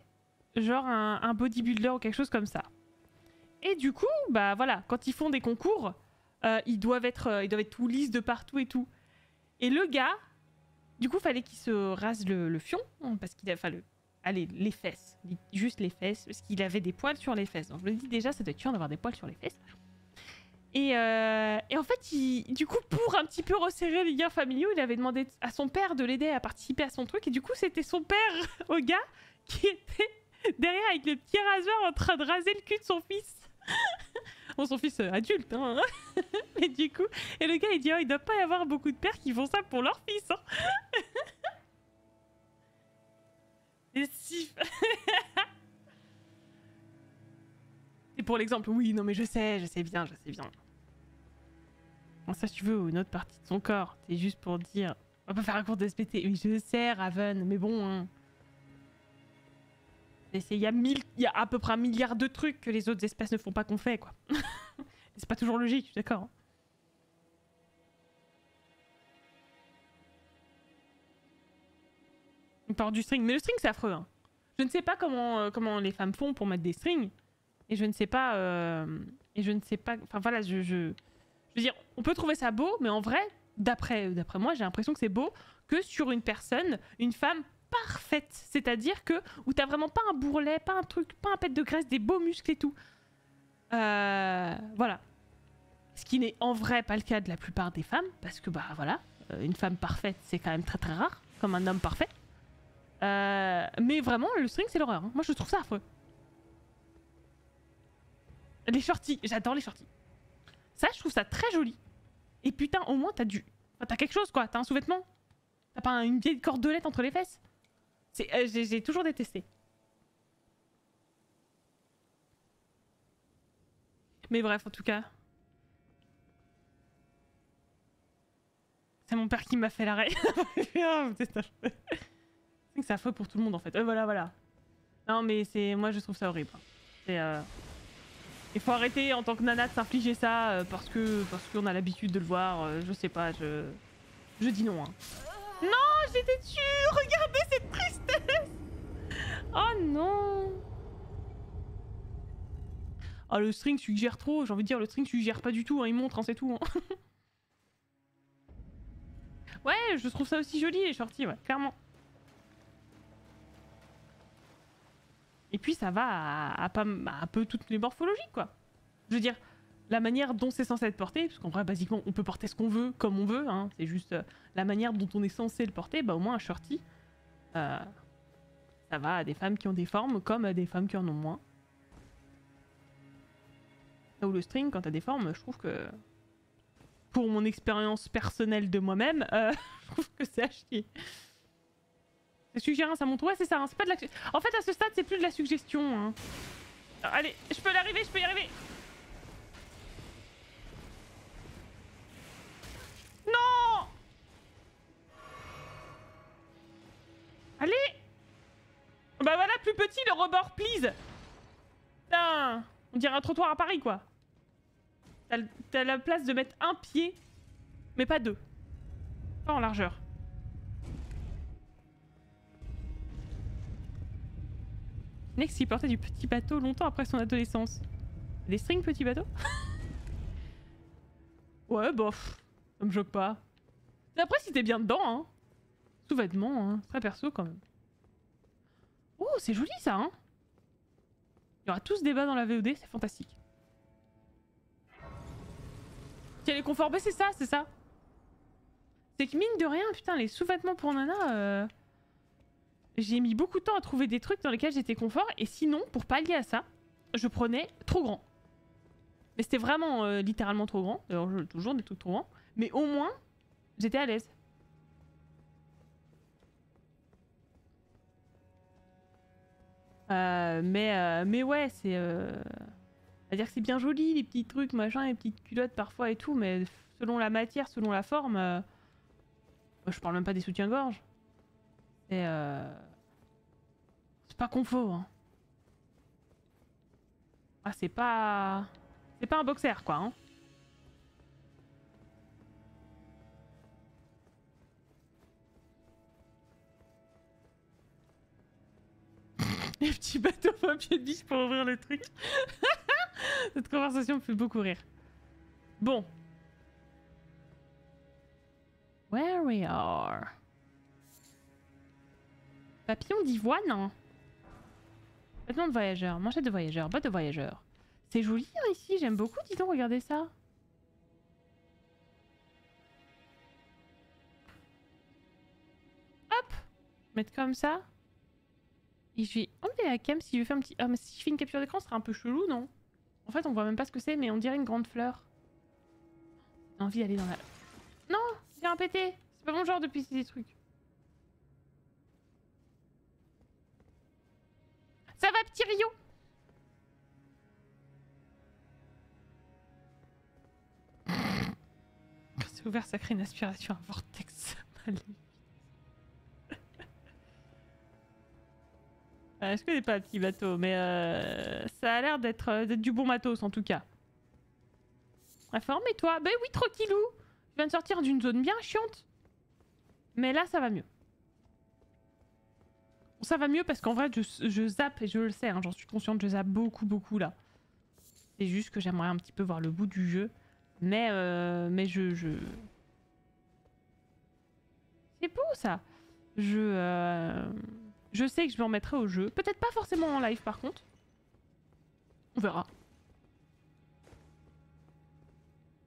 genre un bodybuilder ou quelque chose comme ça. Et du coup, bah voilà, quand ils font des concours, ils doivent être tout lisses de partout et tout. Et le gars, du coup, fallait qu'il se rase le fion, parce qu'il a... Enfin, le Allez, les fesses. Juste les fesses, parce qu'il avait des poils sur les fesses. Donc je me dis déjà, ça doit être chiant d'avoir des poils sur les fesses. Et en fait, du coup, pour un petit peu resserrer les liens familiaux, il avait demandé à son père de l'aider à participer à son truc. Et du coup, c'était son père, au gars, qui était derrière avec les petits rasoirs en train de raser le cul de son fils. Bon, son fils adulte, hein. Mais du coup, et le gars, il dit, oh, il doit pas y avoir beaucoup de pères qui font ça pour leur fils, hein. Et si... Et pour l'exemple, oui, non mais je sais bien. Bon, ça, si tu veux, une autre partie de son corps, c'est juste pour dire... On va pas faire un cours de SPT, oui, je sais, Raven, mais bon, hein. Il y a à peu près 1 milliard de trucs que les autres espèces ne font pas qu'on fait, quoi. C'est pas toujours logique, je suis d'accord. Hein. On parle du string, mais le string c'est affreux. Hein. Je ne sais pas comment les femmes font pour mettre des strings. Et je ne sais pas... Enfin voilà, je veux dire, on peut trouver ça beau, mais en vrai, d'après moi, j'ai l'impression que c'est beau que sur une personne, une femme parfaite. C'est-à-dire que... Où t'as vraiment pas un bourrelet, pas un truc, pas un pet de graisse, des beaux muscles et tout. Voilà. Ce qui n'est en vrai pas le cas de la plupart des femmes, parce que bah voilà, une femme parfaite, c'est quand même très très rare, comme un homme parfait. Mais vraiment, le string, c'est l'horreur. Hein. Moi, je trouve ça affreux. Les shorties, j'adore les shorties. Ça, je trouve ça très joli. Et putain, au moins, t'as du... Enfin, t'as quelque chose, quoi. T'as un sous-vêtement. T'as pas une vieille cordelette entre les fesses. J'ai toujours détesté. Mais bref, en tout cas... C'est mon père qui m'a fait l'arrêt. C'est affreux pour tout le monde en fait. Voilà. Non mais c'est... Moi je trouve ça horrible. Il faut arrêter en tant que nana de s'infliger ça parce qu'on a l'habitude de le voir. Je sais pas, je dis non. Hein. Non, j'étais dessus. Regardez cette tristesse. Oh non. Ah, le string suggère trop. J'ai envie de dire, le string suggère pas du tout. Hein. Il montre, hein, c'est tout. Hein. Ouais, je trouve ça aussi joli les shorties, ouais, clairement. Et puis ça va à un peu toutes les morphologies, quoi. Je veux dire, la manière dont c'est censé être porté, parce qu'en vrai, basiquement, on peut porter ce qu'on veut, comme on veut, hein, c'est juste la manière dont on est censé le porter, bah au moins un shorty, ça va à des femmes qui ont des formes, comme à des femmes qui en ont moins. Là où le string, quand t'as des formes, je trouve que... Pour mon expérience personnelle de moi-même, je trouve que c'est à chier. C'est suggérant, ça monte. Ouais, c'est ça, hein, c'est pas de la... En fait, à ce stade, c'est plus de la suggestion. Hein. Alors, allez, je peux y arriver. Non. Allez. Bah voilà, plus petit, le rebord, please. Putain. On dirait un trottoir à Paris, quoi. T'as la place de mettre un pied, mais pas deux. Pas en largeur. Next, il portait du petit bateau longtemps après son adolescence. Des strings petit bateau. Ouais, bof, ça me choque pas. Après, si t'es bien dedans, hein. Sous-vêtements, hein. Très perso quand même. Oh, c'est joli ça, hein. Il y aura tout ce débat dans la VOD, c'est fantastique. Tiens, les conforts, c'est ça, c'est ça. C'est que mine de rien, putain, les sous-vêtements pour nana... J'ai mis beaucoup de temps à trouver des trucs dans lesquels j'étais confort, et sinon, pour pallier à ça, je prenais trop grand. Mais c'était vraiment littéralement trop grand, d'ailleurs toujours des trucs trop grands, mais au moins, j'étais à l'aise. Mais ouais, c'est... C'est-à-dire que c'est bien joli, les petits trucs, machin, les petites culottes parfois et tout, mais selon la matière, selon la forme... Je parle même pas des soutiens-gorge. C'est pas confo, hein. Ah, c'est pas... C'est pas un boxer, quoi, hein. Les petits bateaux papier de biche pour ouvrir le truc. Cette conversation me fait beaucoup rire. Bon. Where we are. Papillon d'ivoine, hein. Vêtements de voyageurs, manchettes de voyageurs, bottes de voyageurs. C'est joli hein, ici, j'aime beaucoup, dis donc, regardez ça. Hop, mettre comme ça. Et je vais enlever la cam si je fais un petit... Ah mais si je fais une capture d'écran, ce sera un peu chelou, non? En fait, on voit même pas ce que c'est, mais on dirait une grande fleur. J'ai envie d'aller dans la... Non, c'est un pété. C'est pas mon genre de pisser des trucs. Ça va, petit Rio? Quand c'est ouvert, ça crée une aspiration, un vortex. Je connais pas, petit bateau, mais ça a l'air d'être du bon matos en tout cas. Réforme et toi? Ben oui, tranquillou. Je viens de sortir d'une zone bien chiante. Mais là, ça va mieux. Bon, ça va mieux parce qu'en vrai, je zappe et je le sais, hein, j'en suis consciente, je zappe beaucoup là. C'est juste que j'aimerais un petit peu voir le bout du jeu. Mais je... C'est beau ça. Je sais que je m'en remettrai au jeu. Peut-être pas forcément en live par contre. On verra.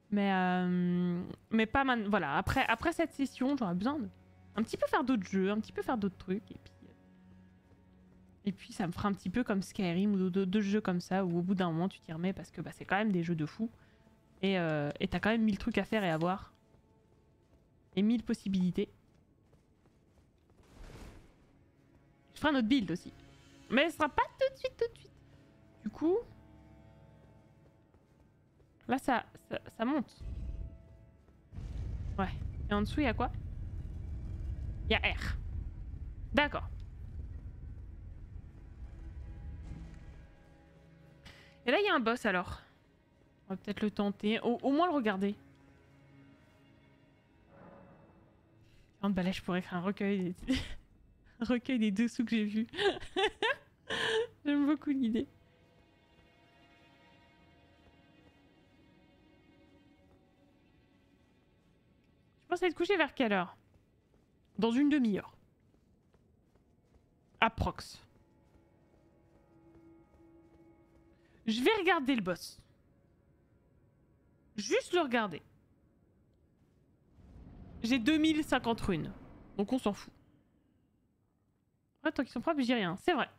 Mais pas mal. Voilà, après cette session, j'aurais besoin de un petit peu faire d'autres jeux, un petit peu faire d'autres trucs. Et puis ça me fera un petit peu comme Skyrim ou d'autres jeux comme ça, où au bout d'un moment tu t'y remets parce que bah, c'est quand même des jeux de fou. Et t'as quand même 1000 trucs à faire et à voir. Et 1000 possibilités. Je ferai un autre build aussi. Mais ce sera pas tout de suite. Du coup... Là, ça monte. Ouais. Et en dessous, il y a quoi? Il y a R. D'accord. Et là, il y a un boss alors. On va peut-être le tenter. Au moins le regarder. 40 balais, je pourrais écrire un recueil des... un recueil des dessous que j'ai vus. J'aime beaucoup l'idée. Je pense à être couché vers quelle heure? Dans une demi-heure. Approx. Je vais regarder le boss. Juste le regarder. J'ai 2050 runes. Donc on s'en fout. Ouais, tant qu'ils sont propres, je dis rien. C'est vrai.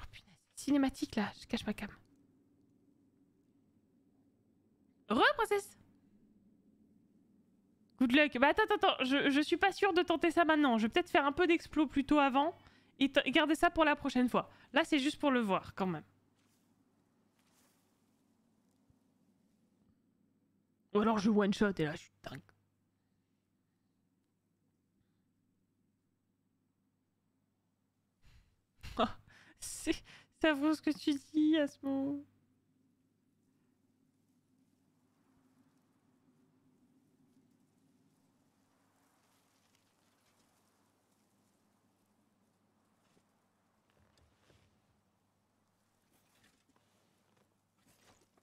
Oh punaise. Cinématique là, je cache ma cam. Re-princesse! Good luck. Bah attends, je suis pas sûre de tenter ça maintenant. Je vais peut-être faire un peu d'explo plutôt avant et garder ça pour la prochaine fois. Là, c'est juste pour le voir quand même. Ou alors je one-shot et là, je suis dingue. Oh, ça vaut ce que tu dis à ce moment.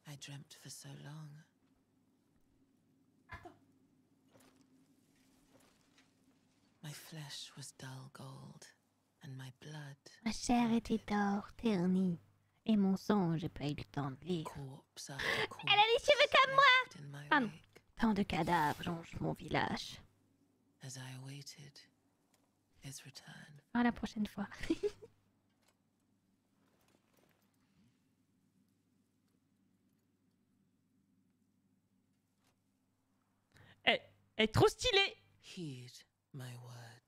I dreamt for so long. My flesh was dull gold, and my blood. Ma chair était d'or ternie, et mon sang, j'ai pas eu le temps de lire. Corpse after corpse. Elle a les cheveux comme moi. Pardon. Tant de cadavres jonchent mon village. As I awaited his return. À la prochaine fois. Elle est trop stylée.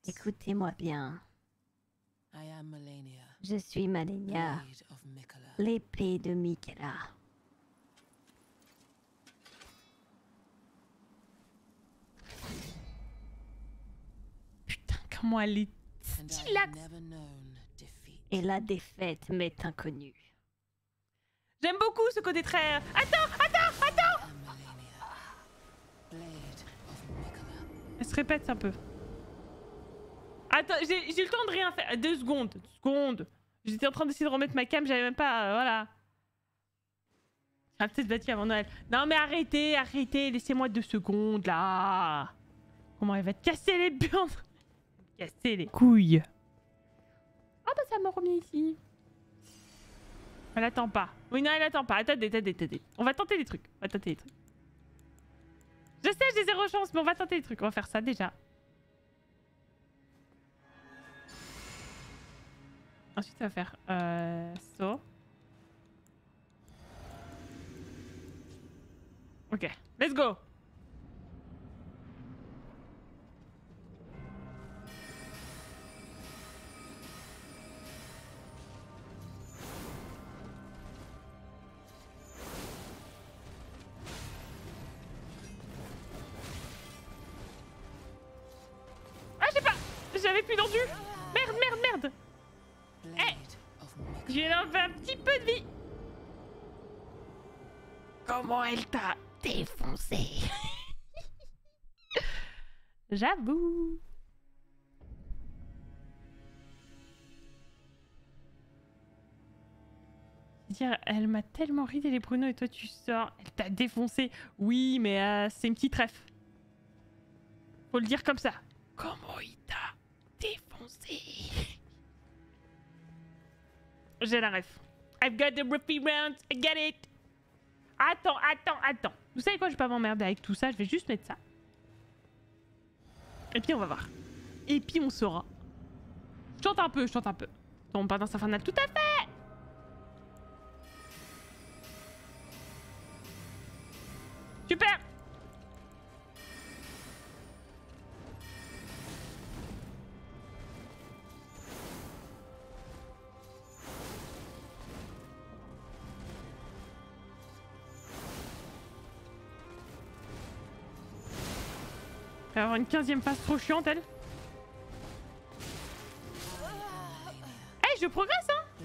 Écoutez-moi bien. Je suis Malenia, l'épée de Miquella. Putain, comment elle est stylaxe. Et la défaite m'est inconnue. J'aime beaucoup ce côté très... Attends. Elle se répète un peu. Attends, j'ai eu le temps de rien faire. 2 secondes. J'étais en train d'essayer de remettre ma cam, j'avais même pas... voilà. J'aurais peut-être battu avant Noël. Non mais arrêtez, laissez-moi 2 secondes là. Comment elle va te casser les burnes. Casser les couilles. Ah bah ça m'a remis ici. Elle attend pas. Oui non elle attend pas. Attendez. On va tenter des trucs. Je sais j'ai zéro chance mais on va tenter des trucs. On va faire ça déjà. Ensuite on va faire saut. Ok, let's go. Ah j'ai pas, j'avais plus d'endu. Merde. Hey, j'ai un petit peu de vie. Comment elle t'a défoncé. J'avoue. Dire, elle m'a tellement ridé les pruneaux et toi tu sors, elle t'a défoncé. Oui, mais c'est une petite ref. Faut le dire comme ça. Comment il t'a défoncé. J'ai la ref. I've got the refi round, I get it. Attends. Vous savez quoi, je vais pas m'emmerder avec tout ça, je vais juste mettre ça. Et puis on va voir. Et puis on saura. Chante un peu. On part dans sa finale, tout à fait. Super. Elle va avoir une 15e phase trop chiante, elle. Hey, je progresse, hein.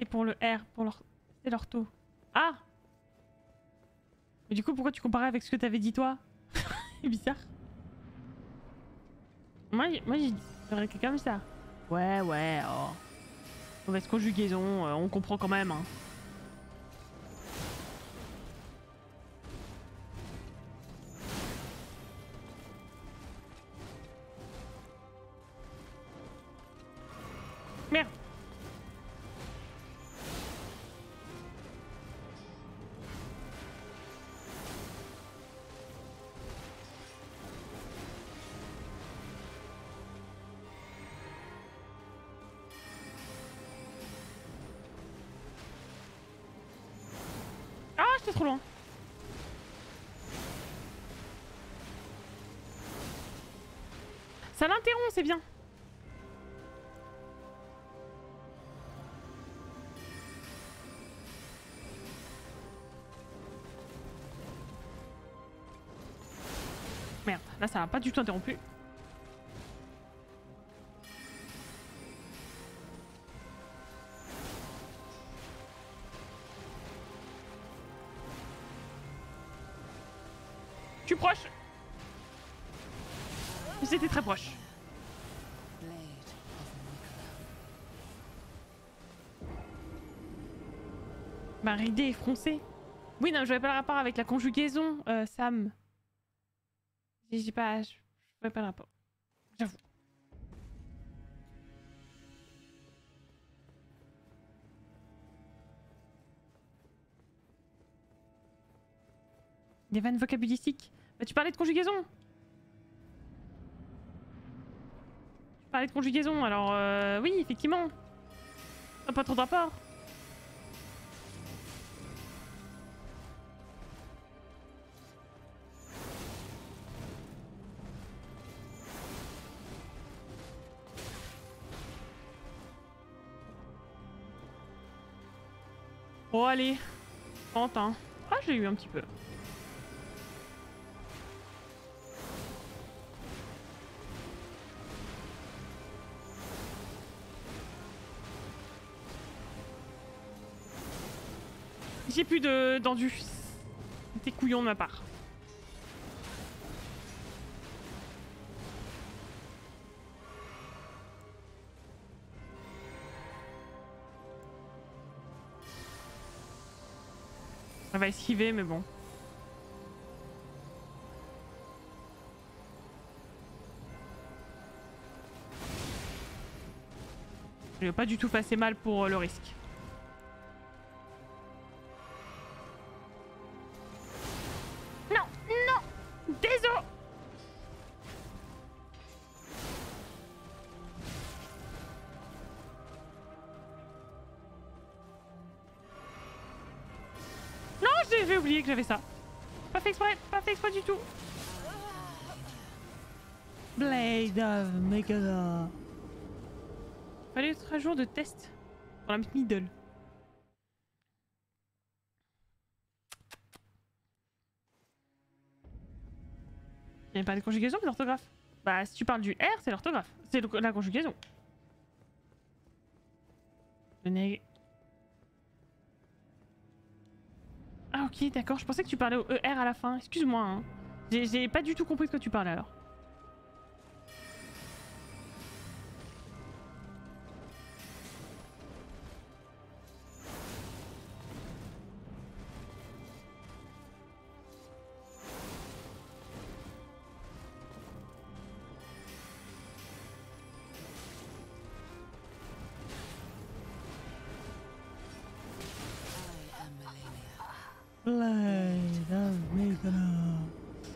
Et pour le R, c'est l'ortho. Ah. Mais du coup, pourquoi tu comparais avec ce que t'avais dit toi? C'est bizarre. Moi j'ai dit quelque comme ça. Ouais, oh. Mauvaise conjugaison, on comprend quand même. Hein. Merde. Trop loin. Ça l'interrompt, c'est bien. Merde, là ça n'a pas du tout interrompu. C'était très proche. Ma ridée est froncée. Oui, non, je n'avais pas le rapport avec la conjugaison, Sam. Je n'avais pas le rapport. J'avoue. Des vannes vocabulaires. Bah, tu parlais de conjugaison. Parler de conjugaison, alors oui, effectivement. Pas trop de rapport. Oh, allez. Tente, hein. Ah, j'ai eu un petit peu. J'ai plus d'endu. C'était couillon de ma part. Elle va esquiver, mais bon. Je vais pas du tout passer mal pour le risque. Non, non, désolé. Non, j'ai oublié que j'avais ça. Pas fait exprès, pas fait exprès du tout. Blade of Miquella. Fallait 3 jours de test pour la middle. Il n'y a pas de conjugaison, mais l'orthographe. Bah, si tu parles du R, c'est l'orthographe. C'est la conjugaison. Le nég. Ah, ok, d'accord. Je pensais que tu parlais au ER à la fin. Excuse-moi. Hein. J'ai pas du tout compris de quoi tu parlais alors.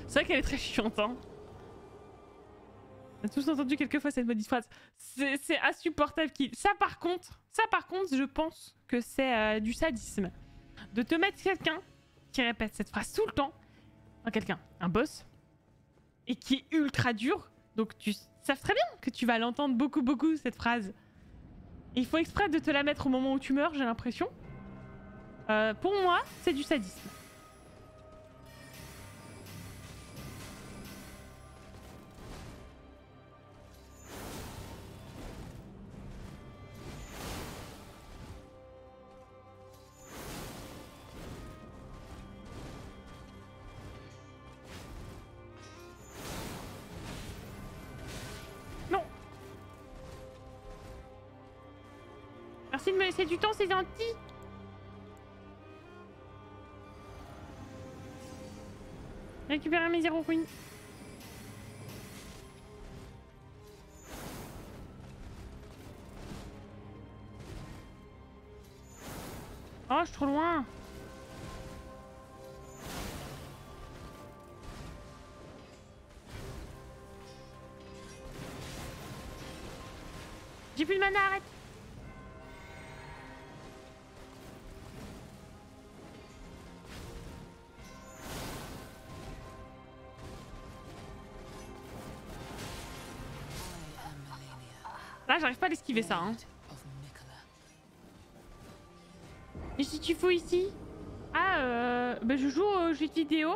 C'est vrai qu'elle est très chiante, hein. On a tous entendu quelquefois cette maudite phrase. C'est insupportable. Ça par contre, je pense que c'est du sadisme. De te mettre quelqu'un qui répète cette phrase tout le temps. Enfin, quelqu'un, un boss, et qui est ultra dur. Donc tu savent très bien que tu vas l'entendre beaucoup cette phrase. Et il faut exprès de te la mettre au moment où tu meurs, j'ai l'impression. Pour moi, c'est du sadisme. Merci de me laisser du temps, c'est gentil. Récupérer mes 0 coins. Oh, je suis trop loin. J'ai plus de mana, arrête. Ah, j'arrive pas à l'esquiver ça, hein. Et si tu fous ici? Ah, bah je joue aux jeux vidéo.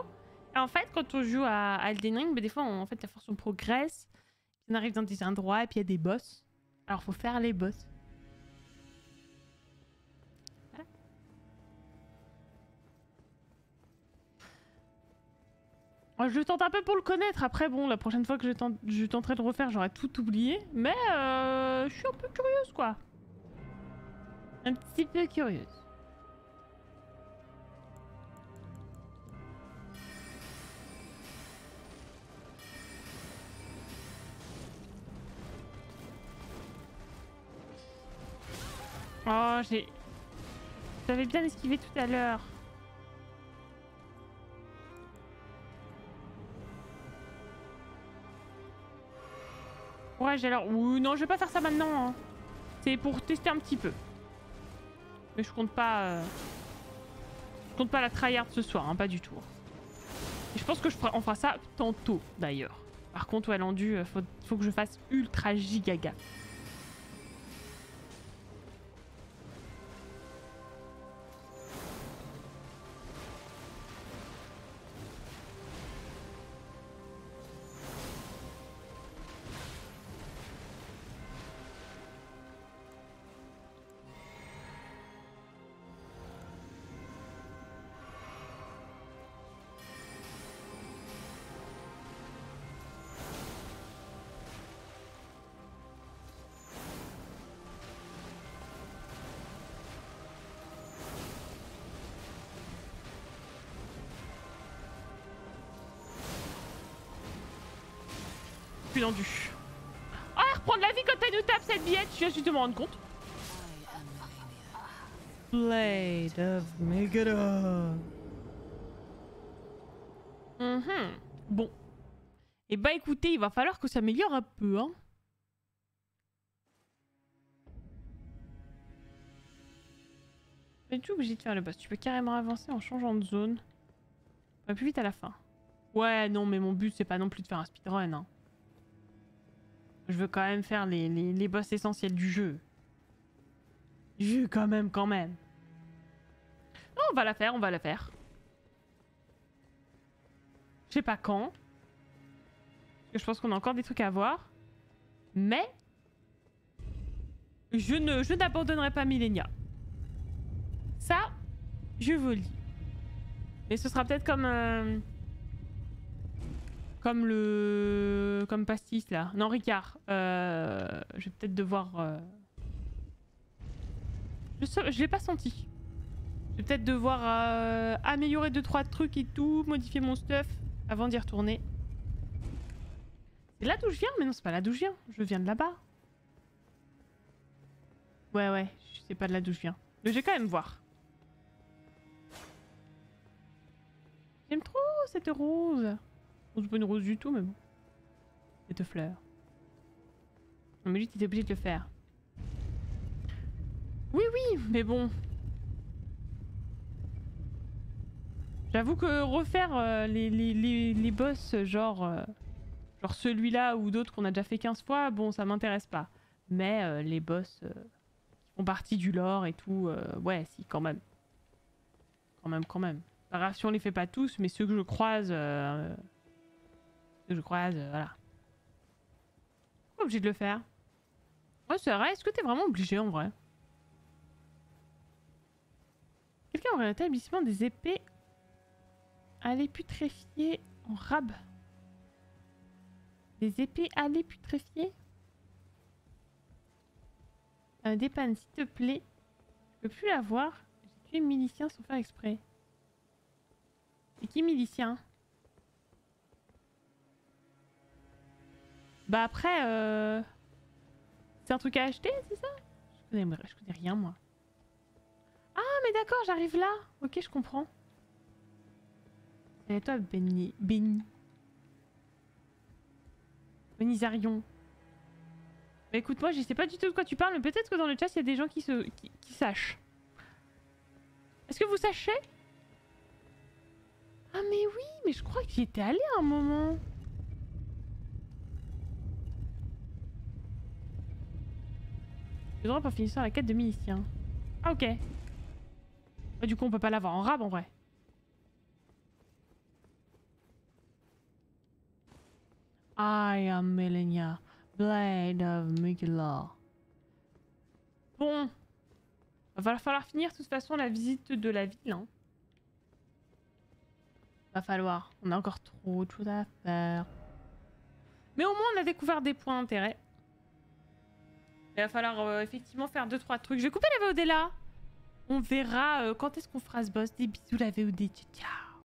Et en fait, quand on joue à Elden Ring, bah, des fois, en fait, la force, on progresse. On arrive dans des endroits, et puis il y a des boss. Alors, faut faire les boss. Voilà. Alors, je tente un peu pour le connaître. Après, bon, la prochaine fois que je tenterai de refaire, j'aurai tout oublié. Mais... je suis un peu curieuse, quoi. Un petit peu curieuse. Oh, j'avais bien esquivé tout à l'heure. Ouais, j'ai alors... Ouh, non, je vais pas faire ça maintenant. Hein. C'est pour tester un petit peu. Mais je compte pas... Je compte pas la tryhard ce soir, hein, pas du tout. Et je pense que on fera ça tantôt, d'ailleurs. Par contre, ouais, l'endu, faut que je fasse ultra gigaga. corpulendus. Oh, elle reprend de la vie quand elle nous tape cette billette, je viens juste de me rendre compte. Blade of Megara. Bon. Et bah écoutez, il va falloir que ça s'améliore un peu, hein. Mais tu es obligé de faire le boss, tu peux carrément avancer en changeant de zone. On va plus vite à la fin. Ouais, non, mais mon but c'est pas non plus de faire un speedrun, hein. Je veux quand même faire les boss essentiels du jeu. Quand même. Non, on va la faire, Je sais pas quand. Parce que je pense qu'on a encore des trucs à voir. Mais... Je n'abandonnerai pas Malenia. Ça, je vous le dis. Mais ce sera peut-être comme... Comme Pastis, là. Non, Ricard. Je vais peut-être devoir... Je l'ai pas senti. Je vais peut-être devoir améliorer 2-3 trucs et tout, modifier mon stuff avant d'y retourner. C'est là d'où je viens? Mais non, c'est pas là d'où je viens. Je viens de là-bas. Ouais, ouais, je sais pas de là d'où je viens. Mais je vais quand même voir. J'aime trop cette rose. C'est pas une rose du tout, mais bon. Cette fleur. Non, mais lui, t'étais obligé de le faire. Oui, oui, mais bon. J'avoue que refaire les boss, genre celui-là ou d'autres qu'on a déjà fait 15 fois, bon, ça m'intéresse pas. Mais les boss qui font partie du lore et tout, ouais, si, quand même. Quand même. Pas grave si on les fait pas tous, mais ceux que je croise... voilà. Pas obligé de le faire. Ouais, c'est vrai, est-ce que t'es vraiment obligé en vrai? Quelqu'un aurait un établissement des épées à les putréfier en rab. Des épées à les putréfier. Un dépanne s'il te plaît. Je peux plus l'avoir. J'ai tué milicien sans faire exprès. C'est qui milicien? Bah après, c'est un truc à acheter, c'est ça? Je connais rien moi. Ah mais d'accord, j'arrive là. Ok, je comprends. Et toi, Benny Zarion. Bah écoute, moi je sais pas du tout de quoi tu parles, mais peut-être que dans le chat il y a des gens qui sachent. Est-ce que vous sachez? Ah mais oui, mais je crois que j'y étais allée à un moment. Je dois pas finir sur la quête de milicien. Ah ok. Bah, du coup on peut pas l'avoir en rab en vrai. I am Malenia, Blade of Miquella. Bon. Va falloir finir de toute façon la visite de la ville. Hein. Va falloir. On a encore trop de choses à faire. Mais au moins on a découvert des points d'intérêt. Il va falloir effectivement faire 2-3 trucs. Je vais couper la VOD là. On verra quand est-ce qu'on fera ce boss. Des bisous la VOD. Ciao.